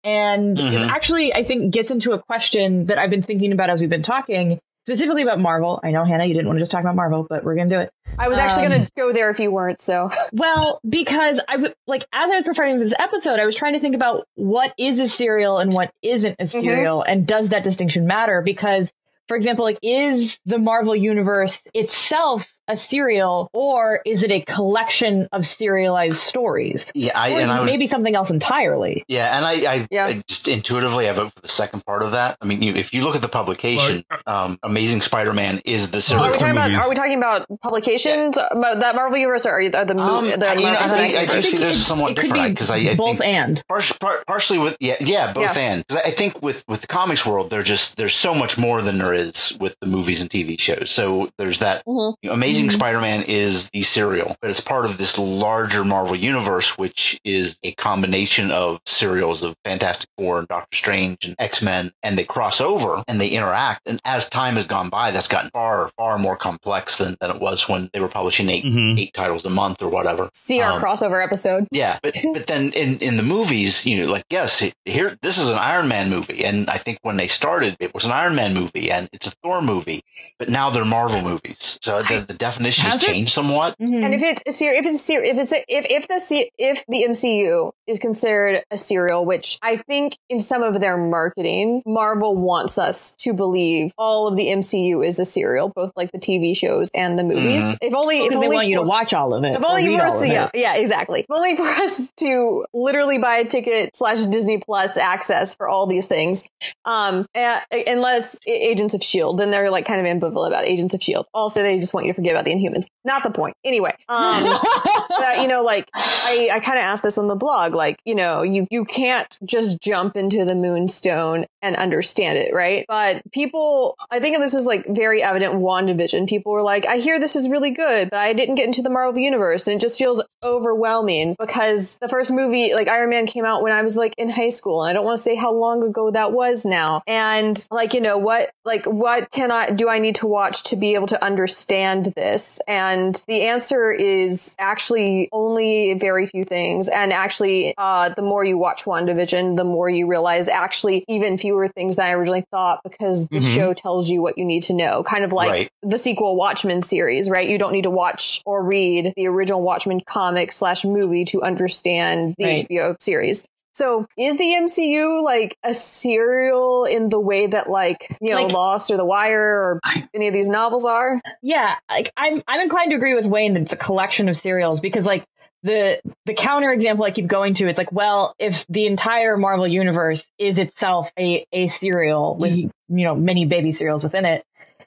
And mm-hmm. it actually, I think, gets into a question that I've been thinking about as we've been talking specifically about Marvel. I know, Hannah, you didn't want to just talk about Marvel, but we're going to do it. I was actually um, going to go there if you weren't. So, well, because I w- like as I was preparing for this episode, I was trying to think about what is a serial and what isn't a serial. Mm-hmm. And does that distinction matter? Because for example, like, is the Marvel Universe itself a serial or is it a collection of serialized stories? Yeah, I, or and I would, maybe something else entirely. Yeah, and I, I, yeah. I just intuitively I vote for the second part of that. I mean, you, if you look at the publication, like, um, Amazing Spider-Man is the serial. Are we talking about, are we talking about publications yeah. about that Marvel Universe or are the movies? Um, the I, know, I, think, I do see this it, somewhat it different because be I, I both think and partially, partially with yeah yeah both yeah. and because I think with with the comics world there's just there's so much more than there is with the movies and T V shows. So there's that mm-hmm. you know, Amazing. Spider-Man is the serial, but it's part of this larger Marvel universe, which is a combination of serials of Fantastic Four and Doctor Strange and X-Men, and they cross over and they interact. And as time has gone by, that's gotten far, far more complex than, than it was when they were publishing eight, mm-hmm. eight titles a month or whatever. See our um, crossover episode. Yeah. But, but then in, in the movies, you know, like, yes, here, this is an Iron Man movie. And I think when they started, it was an Iron Man movie and it's a Thor movie, but now they're Marvel movies. So the, the definition has changed somewhat. Mm-hmm. And if it's a ser- if it's a ser- if it's a, if if the se- if the M C U is considered a serial, which I think in some of their marketing, Marvel wants us to believe all of the M C U is a serial, both like the T V shows and the movies. Mm-hmm. If only if they only want you to watch all of it. If only for us, yeah, yeah, exactly. If only for us to literally buy a ticket slash Disney Plus access for all these things. Um, and, unless Agents of Shield, then they're like kind of ambivalent about Agents of Shield. Also, they just want you to forget get about the Inhumans. Not the point. Anyway, um, that, you know, like I, I kind of asked this on the blog, like, you know, you, you can't just jump into the Moonstone and understand it, right? But people, I think this was like very evident in WandaVision. People were like, I hear this is really good, but I didn't get into the Marvel Universe. And it just feels overwhelming because the first movie, like Iron Man, came out when I was like in high school. And I don't want to say how long ago that was now. And like, you know, what, like, what can I, do I need to watch to be able to understand this? And And the answer is actually only very few things. And actually, uh, the more you watch WandaVision, the more you realize actually even fewer things than I originally thought, because the mm-hmm. show tells you what you need to know. Kind of like right. the sequel Watchmen series, right? You don't need to watch or read the original Watchmen comic slash movie to understand the right. H B O series. So is the M C U like a serial in the way that, like, you know, like, Lost or The Wire or any of these novels are? Yeah, like I'm I'm inclined to agree with Wayne that it's a collection of serials, because like the the counter example I keep going to, it's like, well, if the entire Marvel universe is itself a, a serial with, you know, many baby serials within it,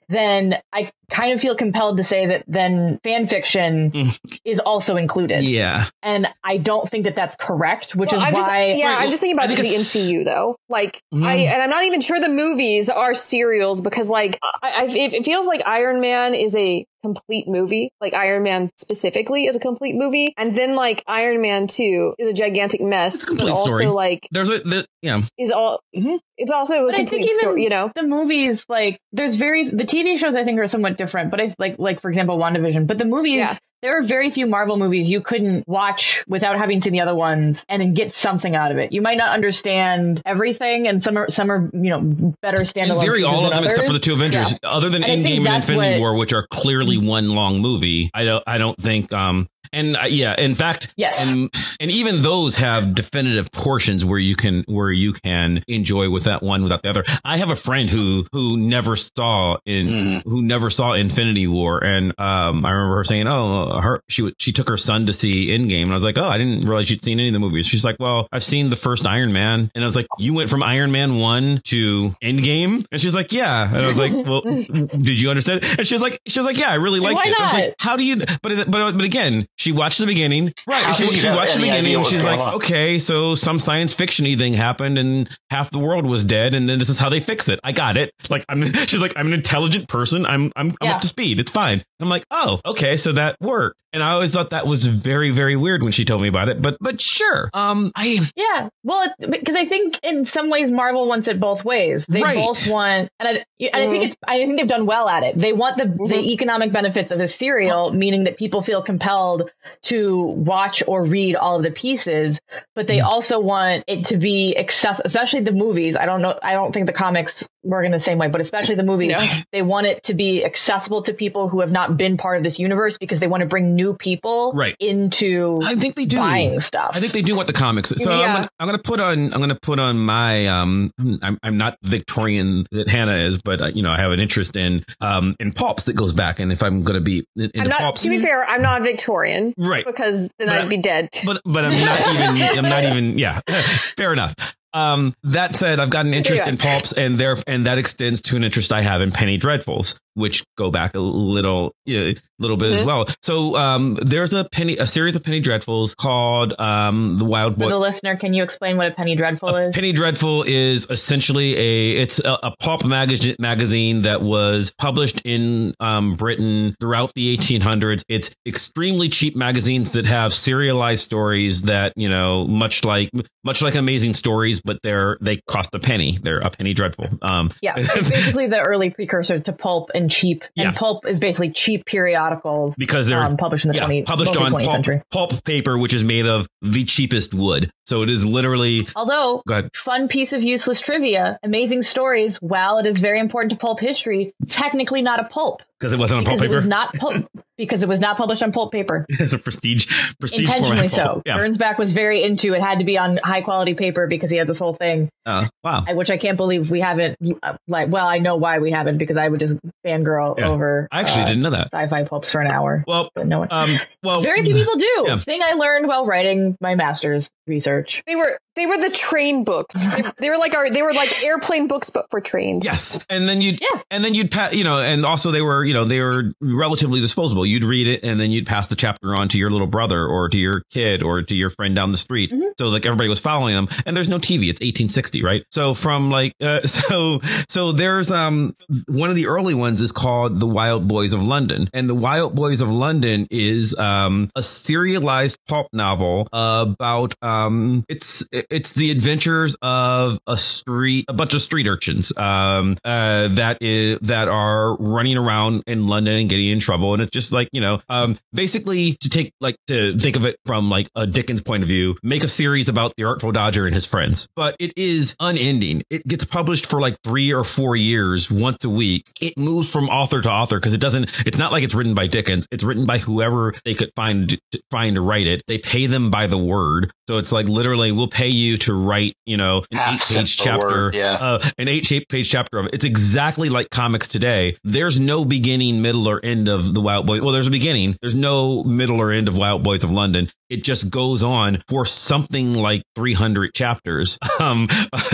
then I kind of feel compelled to say that then fan fiction is also included. Yeah. And I don't think that that's correct, which well, is I'm why. Just, yeah, right, I'm just thinking about the M C U, though. Like, mm-hmm. I, and I'm not even sure the movies are serials, because, like, I, I, it, it feels like Iron Man is a complete movie. Like, Iron Man specifically is a complete movie. And then, like, Iron Man two is a gigantic mess. It's a complete but also, story. Like, there's a, the, yeah. Is all, mm-hmm. It's also but a complete story, you know? The movies, like, there's very, the T V shows, I think, are somewhat different, but I like like for example WandaVision, but the movies yeah. there are very few Marvel movies you couldn't watch without having seen the other ones and then get something out of it. You might not understand everything, and some are some are you know better standalone. In theory, all of them others. Except for the two Avengers, yeah. other than and Endgame and Infinity what, War, which are clearly one long movie. I don't I don't think um and uh, yeah, in fact, yes, and, and even those have definitive portions where you can where you can enjoy with that one without the other. I have a friend who who never saw in mm. who never saw Infinity War, and um I remember her saying, oh. Her she she took her son to see Endgame, and I was like, oh, I didn't realize you'd seen any of the movies. She's like, well, I've seen the first Iron Man, and I was like, you went from Iron Man one to Endgame? And she's like, yeah. And I was like, well, did you understand it? And she's like, she's like, yeah, I really liked Why it. Not? I was like, how do you? But but but again, she watched the beginning, right? She, she watched the beginning, and she's like, on. okay, so some science fiction-y thing happened, and half the world was dead, and then this is how they fix it. I got it. Like I'm, she's like, I'm an intelligent person. I'm I'm, I'm yeah. up to speed. It's fine. And I'm like, oh, okay, so that worked. And I always thought that was very, very weird when she told me about it. But but sure. Um, I Yeah, well, because I think in some ways Marvel wants it both ways. They right. both want. And, I, and mm-hmm. I think it's I think they've done well at it. They want the, mm-hmm. the economic benefits of a serial, meaning that people feel compelled to watch or read all of the pieces. But they mm-hmm. also want it to be accessible, especially the movies. I don't know. I don't think the comics work in the same way, but especially the movies. No. They want it to be accessible to people who have not been part of this universe, because they want to bring new people right. into I think they do. buying stuff. I think they do want the comics. So yeah. I'm, gonna, I'm gonna put on I'm gonna put on my um I'm, I'm not Victorian that Hannah is, but uh, you know I have an interest in um in pulps that goes back. And if I'm gonna be in, in not, pulps, to be fair, I'm not Victorian, right? Because then but I'd I'm, be dead. But but I'm not even I'm not even yeah. Fair enough. Um, that said, I've got an interest yeah. in pulps, and there, and that extends to an interest I have in penny dreadfuls, which go back a little, a little bit mm-hmm. as well. So, um, there's a penny, a series of penny dreadfuls called, um, the Wild Boy. For the listener, can you explain what a penny dreadful a is? Penny dreadful is essentially a, it's a, a pulp mag- magazine that was published in, um, Britain throughout the eighteen hundreds. It's extremely cheap magazines that have serialized stories that, you know, much like, much like Amazing Stories, but they're, they cost a penny. They're a penny dreadful. Um, yeah. It's basically the early precursor to pulp and cheap. And yeah. pulp is basically cheap periodicals because they're um, published in the yeah, twentieth published on pulp, pulp paper, which is made of the cheapest wood. So it is literally. Although, fun piece of useless trivia, Amazing Stories, while it is very important to pulp history, technically not a pulp. Because it wasn't on pulp paper. It was not pulp. because it was not published on pulp paper. It's a prestige, prestige intentionally format. So. Yeah. Gernsback was very into it. Had to be on high quality paper because he had this whole thing. Uh, wow. I, which I can't believe we haven't. Like, well, I know why we haven't, because I would just fangirl yeah. over. I actually uh, didn't know that. Sci-fi pulps for an hour. Well, but no one. Um, well, very few people do. Yeah. Thing I learned while writing my master's research. They were they were the train books. They, they were like our they were like airplane books, but for trains. Yes, and then you'd yeah. and then you'd pat you know, and also they were you know they were relatively disposable. You'd read it and then you'd pass the chapter on to your little brother or to your kid or to your friend down the street. Mm-hmm. So like everybody was following them, and there's no T V. It's eighteen sixty. Right. So from like uh, so so there's um one of the early ones is called The Wild Boys of London. And The Wild Boys of London is um, a serialized pulp novel about um it's it's the adventures of a street a bunch of street urchins um uh, that is that are running around in London and getting in trouble. And it's just like, you know, um, basically to take like to think of it from like a Dickens point of view, make a series about the Artful Dodger and his friends. But it is unending. It gets published for like three or four years, once a week. It moves from author to author because it doesn't it's not like it's written by Dickens. It's written by whoever they could find to, find to write it. They pay them by the word. So it's like literally we'll pay you to write, you know, an eight page chapter, word, yeah. uh, an eight page chapter of it. It's exactly like comics today. There's no beginning, middle or end of the Wild Boys. Well, there's a beginning. There's no middle or end of Wild Boys of London. It just goes on for something like three hundred chapters um,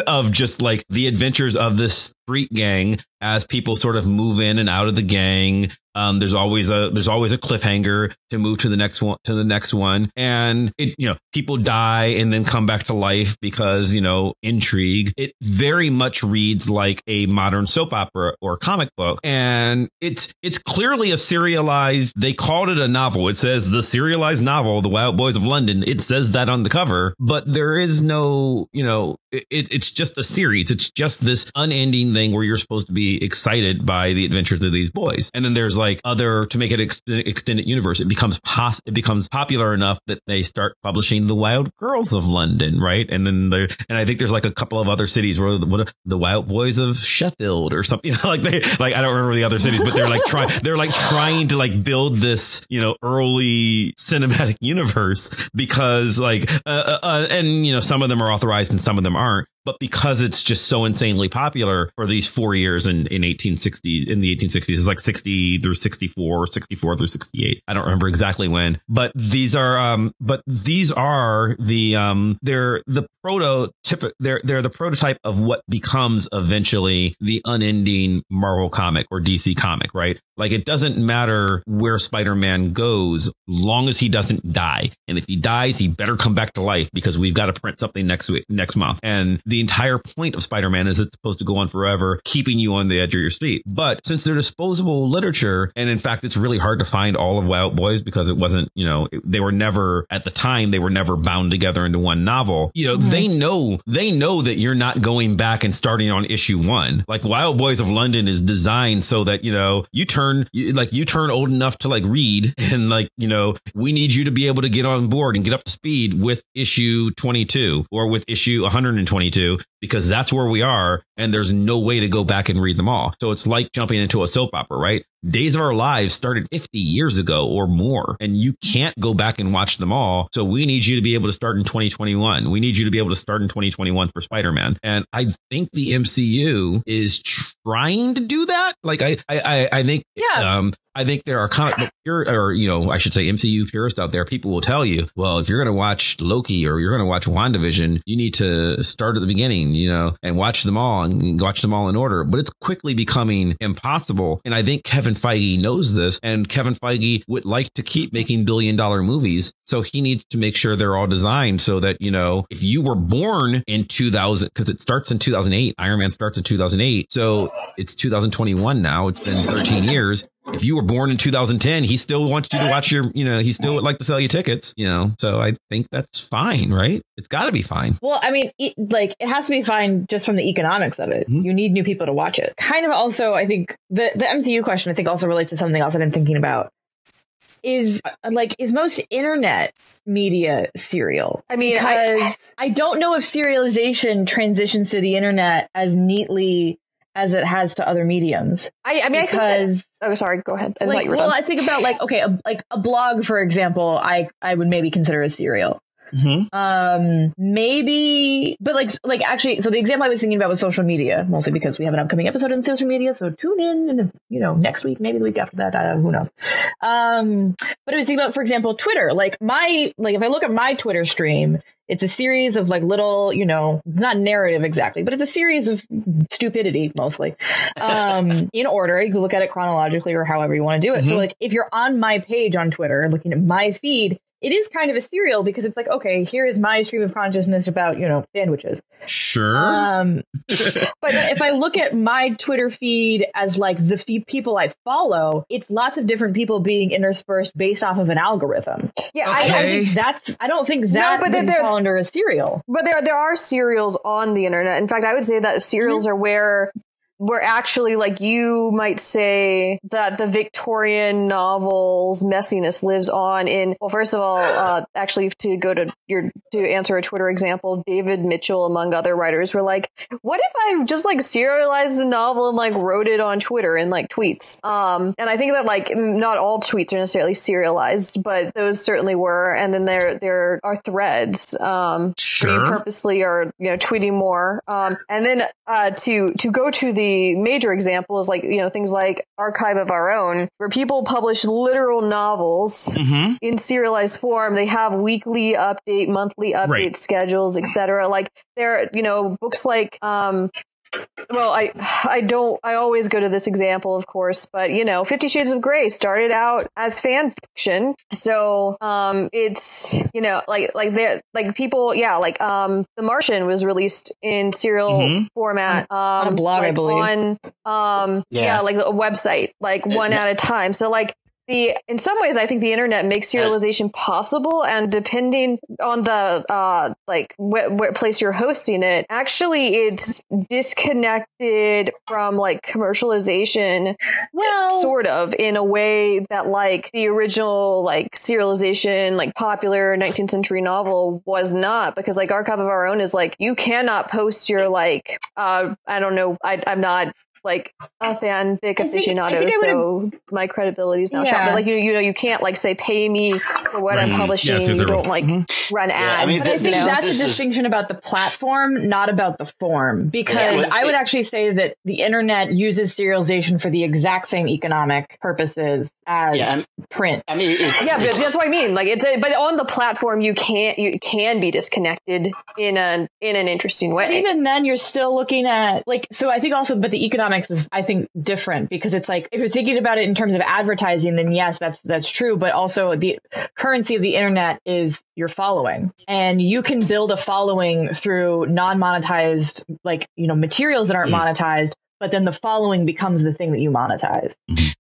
of just like the adventures of this street gang as people sort of move in and out of the gang. Um, there's always a there's always a cliffhanger to move to the next one to the next one. And, it, you know, people die and then come back to life because, you know, intrigue. It very much reads like a modern soap opera or comic book. And it's it's clearly a serialized. They called it a novel. It says the serialized novel, The Wild Boys of London. It says that on the cover. But there is no, you know, it, it's just a series. It's just this unending thing where you're supposed to be excited by the adventures of these boys. And then there's like. Like other to make it ex extended universe, it becomes pos it becomes popular enough that they start publishing The Wild Girls of London, right? And then there, and I think there's like a couple of other cities where the, the Wild Boys of Sheffield or something, you know, like they like I don't remember the other cities, but they're like trying they're like trying to like build this, you know, early cinematic universe because like uh, uh, uh, and you know some of them are authorized and some of them aren't. But because it's just so insanely popular for these four years in, in eighteen sixty, in the eighteen sixties, it's like sixty through sixty-four, sixty-four through sixty-eight. I don't remember exactly when, but these are, um, but these are the, um, they're the prototype, they're, they're the prototype of what becomes eventually the unending Marvel comic or D C comic, right? Like it doesn't matter where Spider-Man goes, long as he doesn't die. And if he dies, he better come back to life because we've got to print something next week, next month. And the entire point of Spider-Man is it's supposed to go on forever, keeping you on the edge of your seat. But since they're disposable literature, and in fact, it's really hard to find all of Wild Boys because it wasn't, you know, it, they were never at the time, they were never bound together into one novel. You know, mm-hmm. they know they know that you're not going back and starting on issue one. Like Wild Boys of London is designed so that, you know, you turn you, like you turn old enough to like read and like, you know, we need you to be able to get on board and get up to speed with issue twenty-two or with issue one hundred twenty-two. To, because that's where we are. And there's no way to go back and read them all. So it's like jumping into a soap opera, right? Days of Our Lives started fifty years ago or more, and you can't go back and watch them all. So we need you to be able to start in twenty twenty-one. We need you to be able to start in twenty twenty-one for Spider-Man. And I think the M C U is trying to do that. Like I, I, I think, yeah. um, I think there are comic book purists, or you know, I should say M C U purists out there. People will tell you, well, if you're going to watch Loki or you're going to watch WandaVision, you need to start at the beginning, you know, and watch them all. And watch them all in order, but it's quickly becoming impossible. And I think Kevin Feige knows this, and Kevin Feige would like to keep making billion dollar movies. So he needs to make sure they're all designed so that, you know, if you were born in two thousand, because it starts in two thousand eight, Iron Man starts in two thousand eight. So it's two thousand twenty-one now. It's been thirteen years. If you were born in two thousand ten, he still wants you to watch your, you know, he still would like to sell you tickets, you know, so I think that's fine, right? It's got to be fine. Well, I mean, it, like it has to be fine just from the economics of it. Mm-hmm. You need new people to watch it. Kind of also, I think the, the M C U question, I think also relates to something else I've been thinking about. Is like is most internet media serial? I mean, I, I don't know if serialization transitions to the internet as neatly as it has to other mediums. I, I mean, because I that, oh, sorry, go ahead. I like, you were well, done. I think about like okay, a, like a blog, for example. I I would maybe consider a serial. Mm-hmm. Um, maybe, but like, like actually, so the example I was thinking about was social media, mostly because we have an upcoming episode in social media. So tune in, and you know, next week, maybe the week after that, uh, who knows? Um, but I was thinking about, for example, Twitter. Like my, like if I look at my Twitter stream, it's a series of like little, you know, not narrative exactly, but it's a series of stupidity mostly, um, in order. You can look at it chronologically or however you want to do it. Mm-hmm. So like if you're on my page on Twitter looking at my feed, it is kind of a serial because it's like, okay, here is my stream of consciousness about, you know, sandwiches. Sure. Um, but if I look at my Twitter feed as like the few people I follow, it's lots of different people being interspersed based off of an algorithm. Yeah, okay. I, I think that's. I don't think that would no, fall under a serial. But there, there are serials on the internet. In fact, I would say that serials mm-hmm. are where. Where actually, like, you might say that the Victorian novel's messiness lives on in, well, first of all, uh, actually, to go to your, to answer a Twitter example, David Mitchell, among other writers, were like, what if I just, like, serialized a novel and, like, wrote it on Twitter and, like, tweets? Um, and I think that, like, not all tweets are necessarily serialized, but those certainly were. And then there, there are threads. Um, sure. You purposely are, you know, tweeting more. Um, and then, uh, to, to go to the, The major example is like, you know, things like Archive of Our Own, where people publish literal novels mm-hmm. in serialized form. They have weekly update, monthly update right. schedules, et cetera. Like they're, you know, books like um well, I I don't I always go to this example, of course, but, you know, Fifty Shades of Grey started out as fan fiction. So um, it's, you know, like like there like people. Yeah. Like um, The Martian was released in serial mm-hmm. format um, on a blog, like I believe. On, um, yeah. yeah, like a website, like one at a time. So like. The, in some ways, I think the internet makes serialization possible, and depending on the uh, like wh- wh- place you're hosting it, actually, it's disconnected from like commercialization, well, sort of in a way that like the original like serialization, like popular nineteenth century novel was not, because like Archive of Our Own is like you cannot post your like uh, I don't know, I, I'm not. Like a fanfic aficionado, I so my credibility is now yeah. shot. But like you, you know, you can't like say pay me for what right. I'm publishing. Yeah, you don't like mm-hmm. run ads. Yeah, I mean, but this, I think you know, that's a distinction is... about the platform, not about the form. Because yeah. I would actually say that the internet uses serialization for the exact same economic purposes as yeah, print. I mean, it, yeah, but that's what I mean. Like it's, a, but on the platform, you can't, you can be disconnected in an in an interesting way. But even then, you're still looking at like. So I think also, but the economic. Is I think different because it's like if you're thinking about it in terms of advertising, then yes, that's that's true. But also the currency of the internet is your following, and you can build a following through non-monetized, like, you know, materials that aren't monetized. But then the following becomes the thing that you monetize.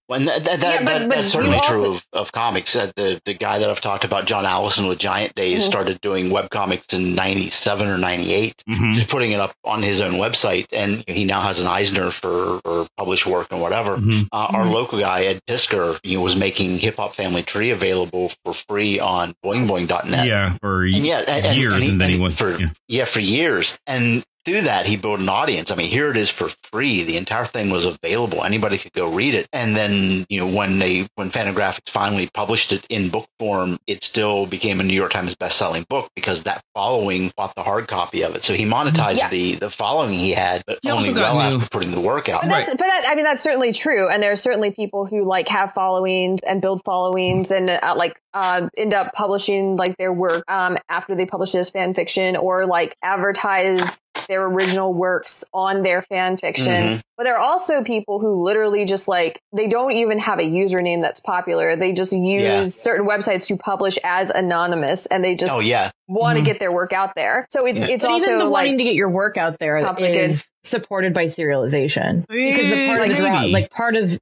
Well, that, that, yeah, but, that, but that's certainly also, true of, of comics. Uh, the the guy that I've talked about, John Allison with Giant Days, mm-hmm. started doing webcomics in ninety-seven or ninety-eight, mm-hmm. just putting it up on his own website. And he now has an Eisner for, for published work and whatever. Mm-hmm. Uh, our mm-hmm. local guy, Ed Pisker, you know, was making Hip Hop Family Tree available for free on boing boing dot net. Yeah, for and yeah, and, years. And, and, he, and then he went for, yeah. yeah, for years. And through that, he built an audience. I mean, here it is for free. The entire thing was available. Anybody could go read it. And then, you know, when they when Fantagraphics finally published it in book form, it still became a New York Times bestselling book because that following bought the hard copy of it. So he monetized yeah. the the following he had, but he only well new. after putting the work out. But, that's, right. but that, I mean, that's certainly true. And there are certainly people who like have followings and build followings and uh, like uh, end up publishing like their work um, after they publish it as fan fiction or like advertise their original works on their fan fiction. Mm-hmm. But there are also people who literally just like, they don't even have a username that's popular. They just use yeah. certain websites to publish as anonymous and they just oh, yeah. want to mm-hmm. get their work out there. So it's, yeah. it's but also even the like, wanting to get your work out there is supported by serialization. Because the part of the ground, like part of,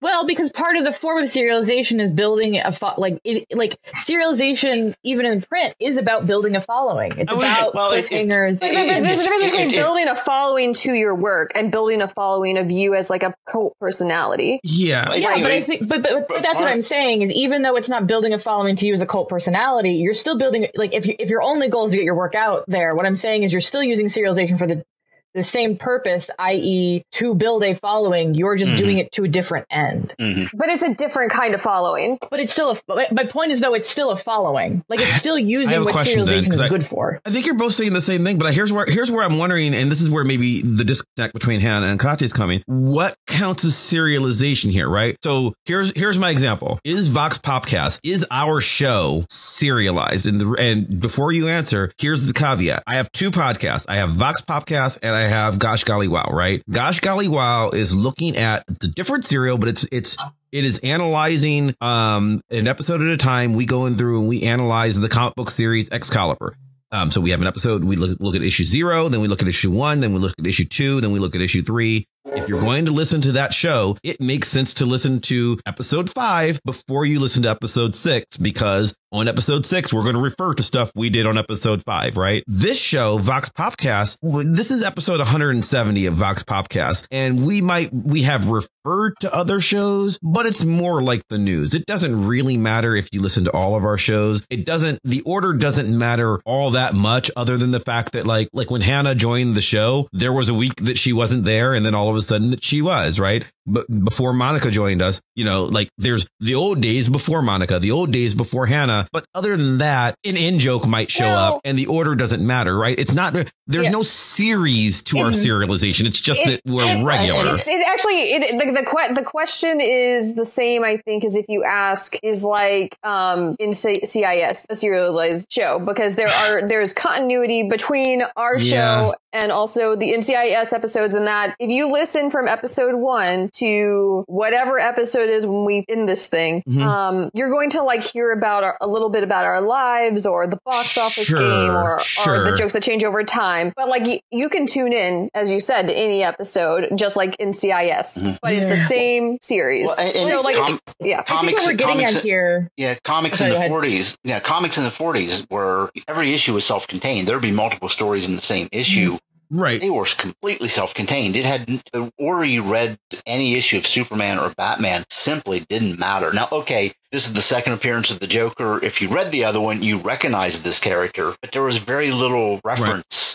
well, because part of the form of serialization is building a, fo- like, it, like serialization, even in print, is about building a following. It's oh, about well, cliffhangers. It, it, it, it, there's a difference between building a following to your work and building a following of you as like a cult personality. Yeah. Like, yeah, anyway, but I think, but, but, but that's what I'm saying is even though it's not building a following to you as a cult personality, you're still building, like, if you, if your only goal is to get your work out there, what I'm saying is you're still using serialization for the the same purpose, that is to build a following. You're just mm-hmm. doing it to a different end. Mm-hmm. But it's a different kind of following. But it's still a, my point is, though, it's still a following. Like, it's still using what serialization is I, good for. I think you're both saying the same thing, but here's where here's where I'm wondering, and this is where maybe the disconnect between Hannah and Katya is coming. What counts as serialization here, right? So here's here's my example. Is Vox Popcast, is our show serialized? And, the, and before you answer, here's the caveat. I have two podcasts. I have Vox Popcast and I have Gosh Golly Wow, right? Gosh Golly Wow is looking at the different serial, but it's it's It is analyzing um, an episode at a time. We go in through and we analyze the comic book series Excalibur. Um, so we have an episode. We look, look at issue zero. Then we look at issue one. Then we look at issue two. Then we look at issue three. If you're going to listen to that show, it makes sense to listen to episode five before you listen to episode six, because on episode six, we're going to refer to stuff we did on episode five, right? This show, Vox Popcast, this is episode one hundred seventy of Vox Popcast, and we might we have referred to other shows, but it's more like the news. It doesn't really matter if you listen to all of our shows. It doesn't. The order doesn't matter all that much, other than the fact that like like when Hannah joined the show, there was a week that she wasn't there, and then all of a sudden that she was, right? But before Monica joined us, you know, like there's the old days before Monica, the old days before Hannah. But other than that, an in joke might show well, up and the order doesn't matter, right? It's not there's yeah. no series to it's, our serialization. It's just it, that we're it, regular. It, it, it actually it, the, the, the question is the same, I think, as if you ask is like um, in C I S, a serialized show, because there are there's continuity between our yeah. show and also the N C I S episodes, and that if you listen from episode one to whatever episode is when we end this thing, mm-hmm. um, you're going to like hear about our, a little bit about our lives or the box office sure, game or, sure. or the jokes that change over time. But like y you can tune in, as you said, to any episode, just like N C I S, mm-hmm. but yeah. it's the same series. Well, and, and so like, com yeah, comics, I think what we're getting at here. Yeah, comics okay, in the forties. Yeah, comics in the forties were every issue was self-contained. There'd be multiple stories in the same issue. Mm-hmm. Right. They were completely self-contained. It had the order you read any issue of Superman or Batman simply didn't matter. Now, okay, this is the second appearance of the Joker. If you read the other one, you recognize this character, but there was very little reference.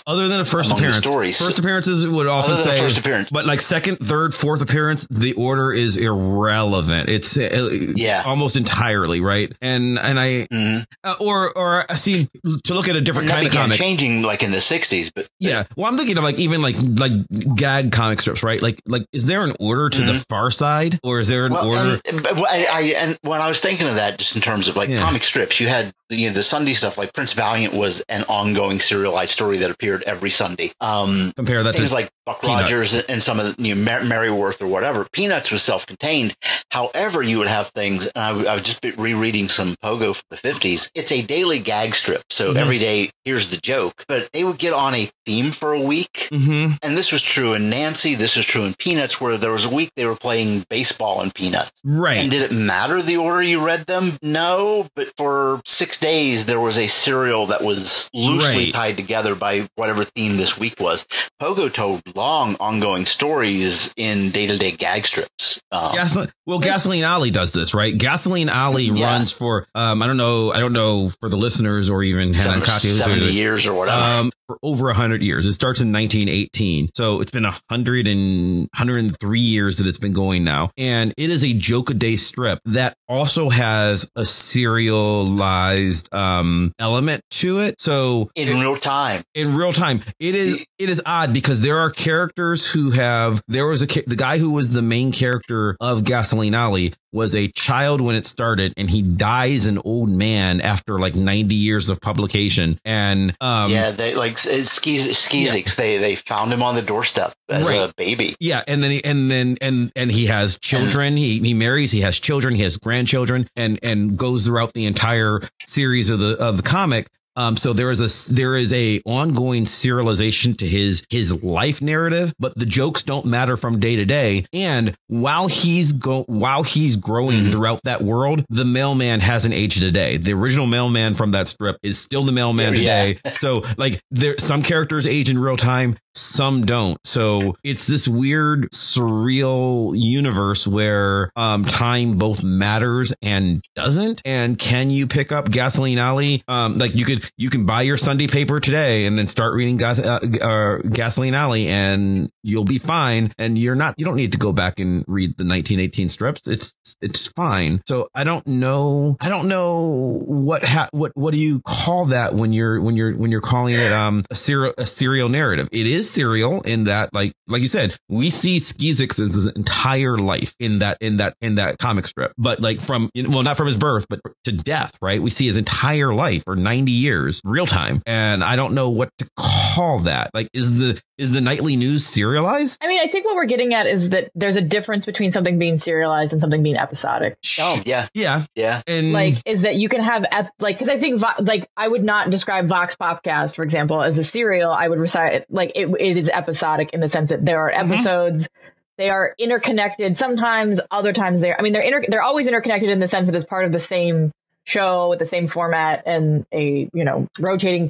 Right. Other than a first appearance. Stories. First appearances would often say, first appearance. But like second, third, fourth appearance, the order is irrelevant. It's yeah. almost entirely, right? And and I, mm-hmm. uh, or, or I see, to look at a different kind of comic. Changing like in the sixties, but. Yeah. Well, I'm thinking of like even like like gag comic strips, right? Like like is there an order to mm-hmm. the Far Side, or is there an well, order? And, I, I, and when I was thinking of that, just in terms of like yeah. comic strips, you had you know the Sunday stuff, like Prince Valiant was an ongoing serialized story that appeared every Sunday. Um, Compare that to like Buck Peanuts. Rogers and some of the you know, Mer Merryworth or whatever. Peanuts was self-contained. However, you would have things. And I, I was just rereading some Pogo from the fifties. It's a daily gag strip, so mm-hmm. every day here's the joke. But they would get on a theme for a week, mm-hmm. and this was true in Nancy. This is true in Peanuts, where there was a week they were playing baseball in Peanuts. Right. And did it matter the order you read them? No, but for six days there was a serial that was loosely right. tied together by whatever theme this week was. Pogo told long ongoing stories in day-to-day gag strips. Um, Gasol well, Gasoline Alley does this, right? Gasoline Alley yeah. runs for um, I don't know, I don't know for the listeners or even Hannah and Katya, seventy years or whatever, um, for over a hundred years. It starts in nineteen eighteen, so it's been a hundred and one hundred three years that it's been going now, and it is a joke a day strip that also has a serialized um element to it. So in it, real time in real time it is it, it is odd, because there are characters who have there was a the guy who was the main character of Gasoline Alley was a child when it started, and he dies an old man after like ninety years of publication. And um, yeah, they like Skeezix. Yeah. They they found him on the doorstep as right. a baby. Yeah, and then he, and then and and he has children. he he marries. He has children. He has grandchildren, and and goes throughout the entire series of the of the comic. Um, so there is a there is a ongoing serialization to his his life narrative, but the jokes don't matter from day to day. And while he's go while he's growing mm-hmm. throughout that world, the mailman hasn't aged a day. The original mailman from that strip is still the mailman yeah. today. So like there some characters age in real time, some don't. So it's this weird, surreal universe where um, time both matters and doesn't. And can you pick up Gasoline Alley? Um, like you could. you can buy your Sunday paper today and then start reading Goth, uh, uh, Gasoline Alley, and you'll be fine. And you're not, you don't need to go back and read the nineteen eighteen strips. It's, it's fine. So I don't know. I don't know what, ha what, what do you call that when you're, when you're, when you're calling it um, a serial, a serial narrative? It is serial in that, like, like you said, we see Skeezix's entire life in that, in that, in that comic strip, but like from, well, not from his birth, but to death, right? We see his entire life for ninety years real time. And I don't know what to call that. Like, is the, is the nightly news serialized? I mean, I think what we're getting at is that there's a difference between something being serialized and something being episodic. Oh, yeah. Yeah. Yeah. And like, is that you can have, like, because I think, Vo like, I would not describe Vox Popcast, for example, as a serial. I would recite, like, it, it is episodic in the sense that there are episodes. Mm-hmm. They are interconnected sometimes, other times they're, I mean, they're, inter they're always interconnected in the sense that it's part of the same show with the same format and a, you know, rotating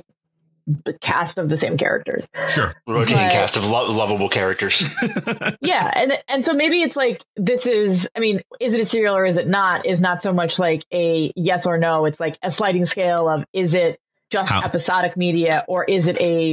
the cast of the same characters. Sure. Rotating but, cast of lo lovable characters. Yeah. And, and so maybe it's like, this is, I mean, is it a serial or is it not? Is not so much like a yes or no. It's like a sliding scale of, is it just How? episodic media or is it a,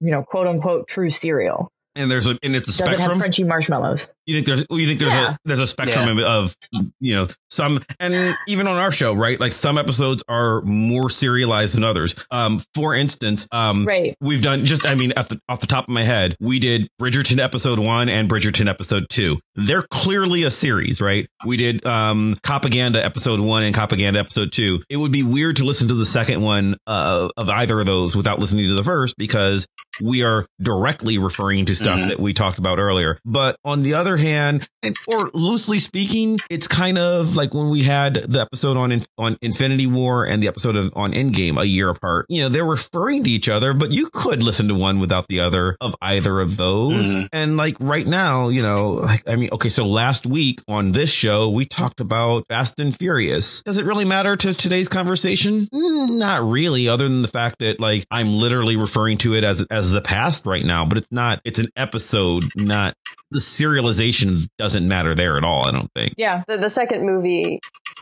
you know, quote unquote true serial? And there's a, and it's a Does spectrum. It have crunchy marshmallows. You think there's, you think there's yeah. a, there's a spectrum yeah. of, you know, some, and even on our show, right? Like some episodes are more serialized than others. Um, for instance, um, right. we've done just, I mean, off the, off the top of my head, we did Bridgerton episode one and Bridgerton episode two. They're clearly a series, right? We did, um, Copaganda episode one and Copaganda episode two. It would be weird to listen to the second one, uh, of either of those without listening to the first, because we are directly referring to stuff mm-hmm. that we talked about earlier. But on the other hand, and, or loosely speaking, it's kind of like when we had the episode on on Infinity War and the episode of, on Endgame a year apart. You know, they're referring to each other, but you could listen to one without the other of either of those. Mm-hmm. And like right now, you know, like, I mean, okay, so last week on this show, we talked about Fast and Furious. Does it really matter to today's conversation? Mm, not really, other than the fact that like I'm literally referring to it as as the past right now, but it's not, it's an episode, not the serialization doesn't matter there at all, I don't think. Yeah, the, the second movie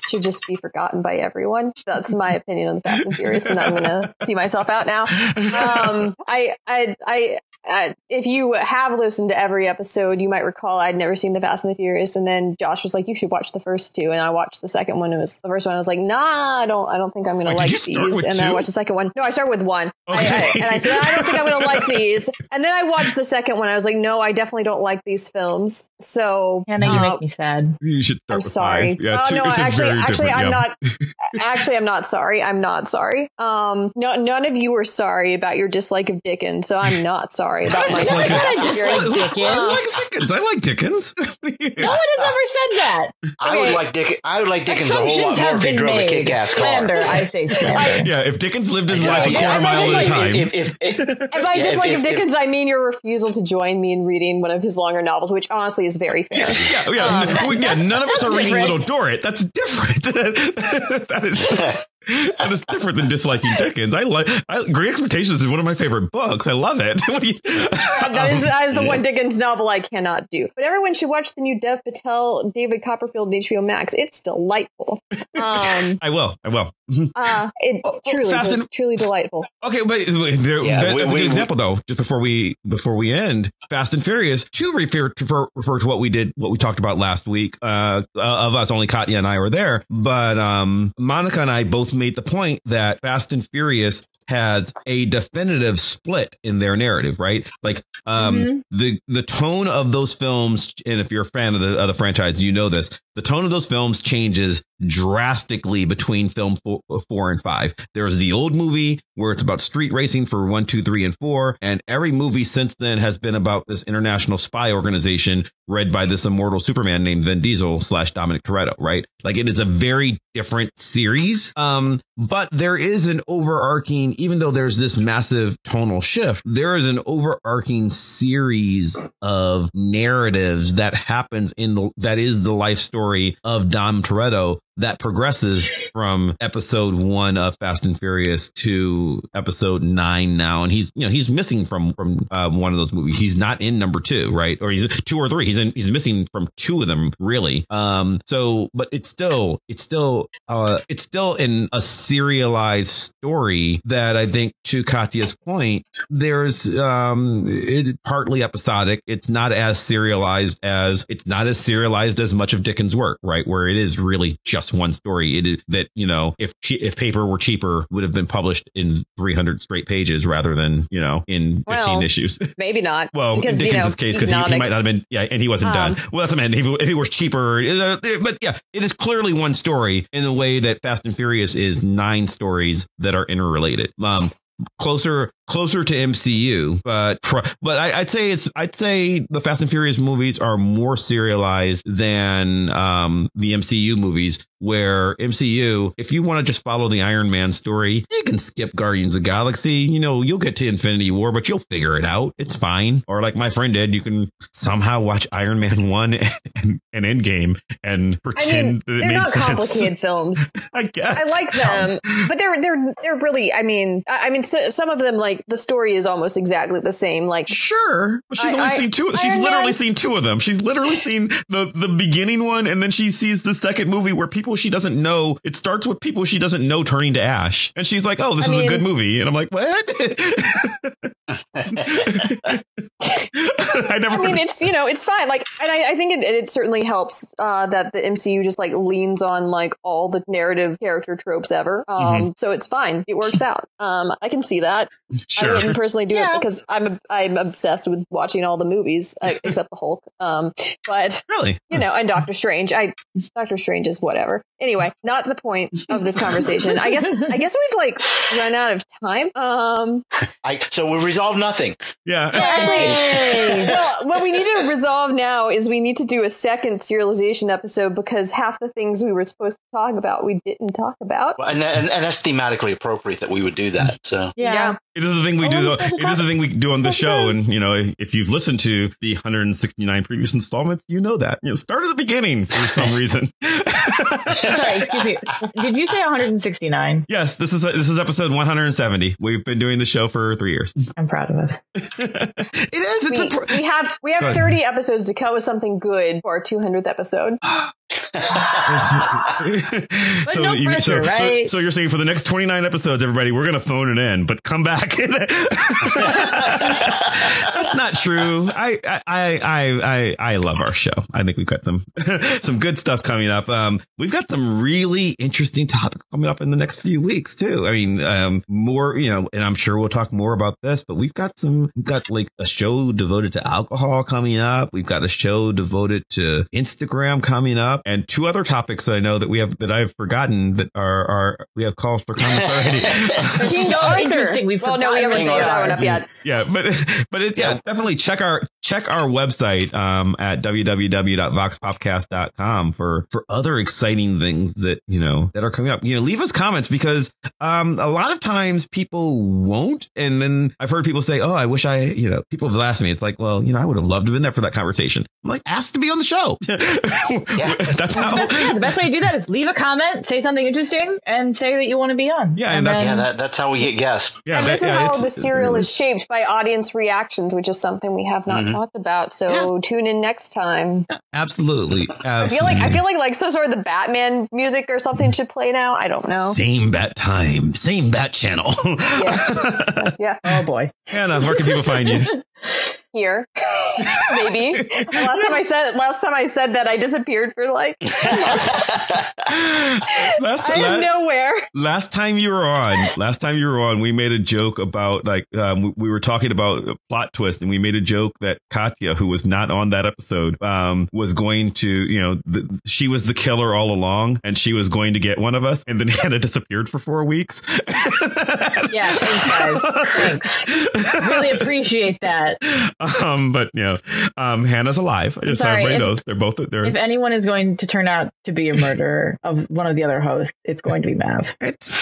should just be forgotten by everyone. That's my opinion on the Fast and Furious, and I'm gonna see myself out now. um I I I Uh, if you have listened to every episode, you might recall I'd never seen The Fast and the Furious, and then Josh was like, "You should watch the first two," and I watched the second one. It was the first one. I was like, "Nah, I don't. I don't think I'm gonna like these." And then I watched the second one. No, I started with one, okay. I, I, and I said, "I don't think I'm gonna like these." And then I watched the second one. I was like, "No, I definitely don't like these films." So Hannah, uh, you make me sad. You should. Start I'm with sorry. Five. Yeah, oh, two, no, it's actually, actually, I'm yeah. not. Actually, I'm not sorry. I'm not sorry. Um, no, none of you were sorry about your dislike of Dickens, so I'm not sorry. About my like Dickens. I like Dickens. Yeah. No one has ever said that. Okay. I would like Dickens. I would like Dickens a whole lot more if he drove made. a kick-ass car. Slander, I say slander. Yeah, if Dickens lived his life a quarter mile at a time. If, if, if, if, and by yeah, dislike of Dickens, if, I mean your refusal to join me in reading one of his longer novels, which honestly is very fair. Yeah, yeah, yeah, um, no, yeah none of us are different. reading Little Dorrit. That's different. That is. That is different than disliking Dickens. I like Great Expectations is one of my favorite books. I love it. you, um, that, is, that is the one Dickens novel I cannot do. But everyone should watch the new Dev Patel David Copperfield H B O Max. It's delightful. Um, I will. I will. Uh, it oh, truly, and, truly delightful. Okay, but there, yeah. that, that's a good example though. Just before we before we end, Fast and Furious to refer to refer to what we did, what we talked about last week. Uh, of us, only Katya and I were there, but um, Monica and I both made the point that Fast and Furious has a definitive split in their narrative, right? Like um, mm-hmm. the the tone of those films, and if you're a fan of the, of the franchise, you know this, the tone of those films changes drastically between film four, four and five. There's the old movie where it's about street racing for one, two, three, and four. And every movie since then has been about this international spy organization read by this immortal Superman named Vin Diesel slash Dominic Toretto, right? Like it is a very different series. Um, but there is an overarching, even though there's this massive tonal shift, there is an overarching series of narratives that happens in the, that is the life story of Dom Toretto that progresses from episode one of Fast and Furious to episode nine now. And he's, you know, he's missing from from uh, one of those movies. He's not in number two, right? Or he's two or three. He's in, he's missing from two of them, really. Um, so but it's still it's still uh, it's still in a serialized story that I think, to Katya's point, there's um, it partly episodic. It's not as serialized as it's not as serialized as much of Dickens' work, right? Where it is really just one story. It that, you know, if if paper were cheaper, would have been published in three hundred straight pages rather than, you know, in fifteen well, issues. Maybe not. Well, because, in Dickens' you know, case, because he, he might not have been. Yeah. And he wasn't um, done. Well, that's what I meant. If, if it was cheaper. But yeah, it is clearly one story in the way that Fast and Furious is nine stories that are interrelated. Um, closer closer to M C U, but but I, I'd say it's I'd say the Fast and Furious movies are more serialized than um, the M C U movies, where M C U, if you want to just follow the Iron Man story, you can skip Guardians of the Galaxy. You know, you'll get to Infinity War, but you'll figure it out. It's fine. Or like my friend did, you can somehow watch Iron Man one and, and Endgame and pretend I mean, that it made sense. They're not complicated films. I guess. I like them, but they're they're they're really. I mean, I, I mean, so, some of them, like, the story is almost exactly the same. Like, sure, but she's I, only I, seen two. She's literally seen two of them. She's literally seen the the beginning one, and then she sees the second movie where people she doesn't know. It starts with people she doesn't know turning to ash, and she's like, "Oh, this I is mean, a good movie." And I'm like, "What?" I never. I mean, it's you know, it's fine. Like, and I, I think it, it certainly helps uh, that the M C U just like leans on like all the narrative character tropes ever. Um, mm-hmm. So it's fine. It works out. Um, I can see that. Sure. I wouldn't personally do yeah. it because I'm I'm obsessed with watching all the movies uh, except the Hulk. Um, but really, you know, and Doctor Strange. I Doctor Strange is whatever. Anyway, not the point of this conversation. I guess I guess we've like run out of time. Um, I so we resolve nothing. Yeah, yeah actually, well, what we need to resolve now is we need to do a second serialization episode because half the things we were supposed to talk about we didn't talk about. Well, and, and and that's thematically appropriate that we would do that. So yeah. yeah. It is the thing we oh, do. It is the thing we do on the show. And, you know, if you've listened to the one hundred sixty-nine previous installments, you know that. You know, start at the beginning for some reason. Sorry, excuse me. Did you say one hundred sixty-nine? Yes, this is this is episode one hundred seventy. We've been doing the show for three years. I'm proud of us. It. It is. It's we, a pr we have we have thirty episodes to come with something good for our two hundredth episode. But so, no you, pressure, so, right? so, so you're saying for the next twenty-nine episodes, everybody, we're going to phone it in, but come back. That's not true. I, I, I, I, I love our show. I think we've got some, some good stuff coming up. Um, we've got some really interesting topics coming up in the next few weeks too. I mean, um, more, you know, and I'm sure we'll talk more about this, but we've got some, we've got like a show devoted to alcohol coming up. We've got a show devoted to Instagram coming up. And two other topics that I know that we have that I've forgotten that are, are we have calls for comments already. King Arthur. We've well, no, we haven't figured that one up yet. Yeah, but but it, yeah, yeah, definitely check our check our website um, at w w w dot vox popcast dot com for for other exciting things that you know that are coming up. You know, leave us comments because um, a lot of times people won't, and then I've heard people say, "Oh, I wish I," you know, people have asked me. It's like, well, you know, I would have loved to have been there for that conversation. I'm like, ask to be on the show. Yeah. That's how. The best, yeah, the best way to do that is leave a comment, say something interesting, and say that you want to be on. Yeah, and, and that's then, yeah, that, that's how we get guests. Yeah, and that, this is yeah, how the serial is shaped by audience reactions, which is something we have not mm-hmm. talked about. So yeah. tune in next time. Yeah, absolutely. absolutely. I feel like I feel like like some sort of the Batman music or something should play now. I don't know. Same bat time, same bat channel. yeah. yeah. Oh boy, Anna, where can people find you? Here, maybe. Last time I said last time I said that I disappeared for like. last time, I'm nowhere. Last time you were on, last time you were on, we made a joke about like um, we were talking about a plot twist, and we made a joke that Katya, who was not on that episode, um, was going to, you know, the, she was the killer all along, and she was going to get one of us, and then Hannah disappeared for four weeks. Yeah, thanks, guys. Thanks. Really appreciate that. Um, but you know, um, Hannah's alive. I just have those. They're both. They're, if anyone is going to turn out to be a murderer of one of the other hosts, it's going to be Mav. It's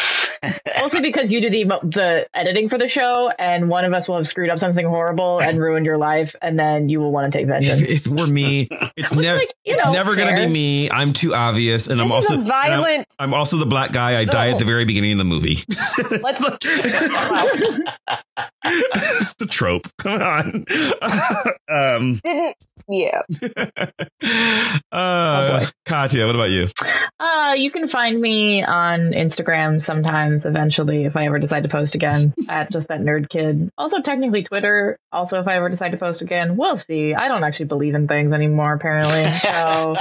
Mostly because you do the the editing for the show, and one of us will have screwed up something horrible and ruined your life, and then you will want to take vengeance. If it were me, it's, ne- like, it's know, never going to be me. I'm too obvious, and this I'm also violent. I'm, I'm also the black guy. I die oh. at the very beginning of the movie. Let's. It's the trope. Come on. um, Didn't. Yeah. uh, oh Katya, what about you? Uh, you can find me on Instagram sometimes, eventually, if I ever decide to post again, at just that nerd kid. Also, technically Twitter, also if I ever decide to post again. We'll see. I don't actually believe in things anymore, apparently. So,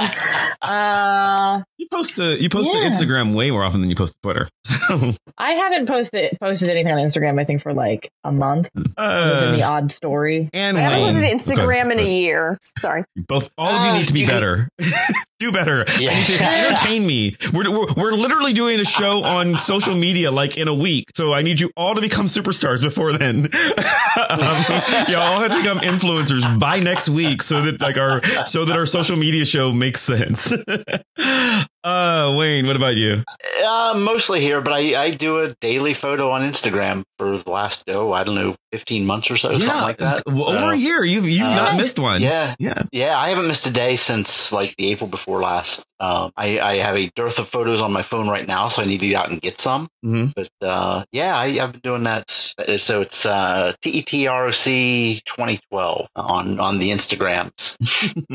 uh, you post to, you post yeah. to Instagram way more often than you post to Twitter. So. I haven't posted posted anything on Instagram, I think, for like a month. Uh, the odd story. And I haven't posted to Instagram okay. in a year. Sorry. Both, all of you uh, need to be better. Do better. Yeah. I need to entertain me. We're, we're we're literally doing a show on social media like in a week, so I need you all to become superstars before then. um, y'all have to become influencers by next week, so that like our so that our social media show makes sense. uh, Wayne, what about you? Uh, mostly here, but I I do a daily photo on Instagram for the last oh I don't know fifteen months or so, yeah, something like that. Well, over uh, a year, you've you've uh, not missed one. Yeah, yeah, yeah. I haven't missed a day since like the April before. Before last, um, I, I have a dearth of photos on my phone right now, so I need to get out and get some. Mm-hmm. But uh, yeah, I, I've been doing that. So it's uh, T E T R O C twenty twelve on on the Instagrams.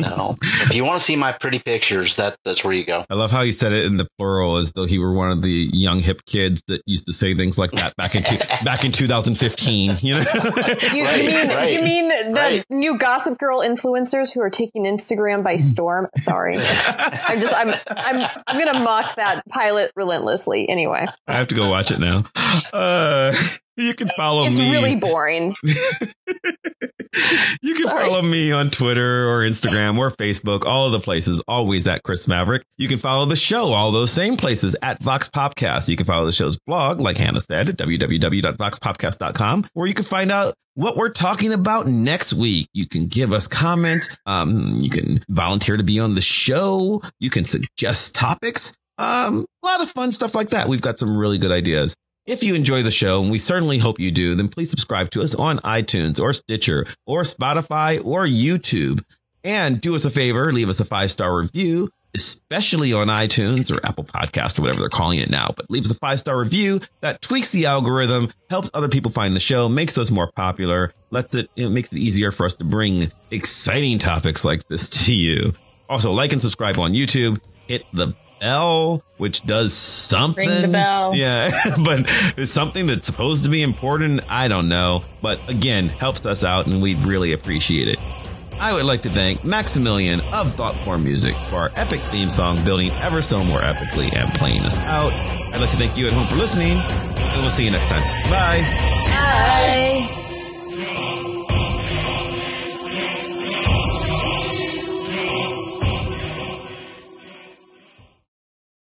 So if you want to see my pretty pictures, that that's where you go. I love how he said it in the plural, as though he were one of the young hip kids that used to say things like that back in two, back in two thousand fifteen. You know, you, right, you mean right, you mean the right. new Gossip Girl influencers who are taking Instagram by storm? Sorry. I'm just I'm I'm I'm gonna mock that pilot relentlessly anyway. I have to go watch it now. Uh you can follow it's me. It's really boring. You can Sorry. follow me on Twitter or Instagram or Facebook, all of the places, always at Chris Maverick. You can follow the show, all those same places, at Vox Popcast. You can follow the show's blog, like Hannah said, at w w w dot vox popcast dot com, where you can find out what we're talking about next week. You can give us comments. Um, you can volunteer to be on the show. You can suggest topics. Um, a lot of fun stuff like that. We've got some really good ideas. If you enjoy the show, and we certainly hope you do, then please subscribe to us on iTunes or Stitcher or Spotify or YouTube. And do us a favor, leave us a five-star review, especially on iTunes or Apple Podcast or whatever they're calling it now. But leave us a five-star review. That tweaks the algorithm, helps other people find the show, makes us more popular, lets it, it makes it easier for us to bring exciting topics like this to you. Also, like and subscribe on YouTube. Hit the bell, which does something. Ring the bell. Yeah, but it's something that's supposed to be important. I don't know. But again, helps us out and we'd really appreciate it. I would like to thank Maximilian of Thoughtform Music for our epic theme song, building ever so more epically and playing us out. I'd like to thank you at home for listening, and we'll see you next time. Bye. Bye. Bye.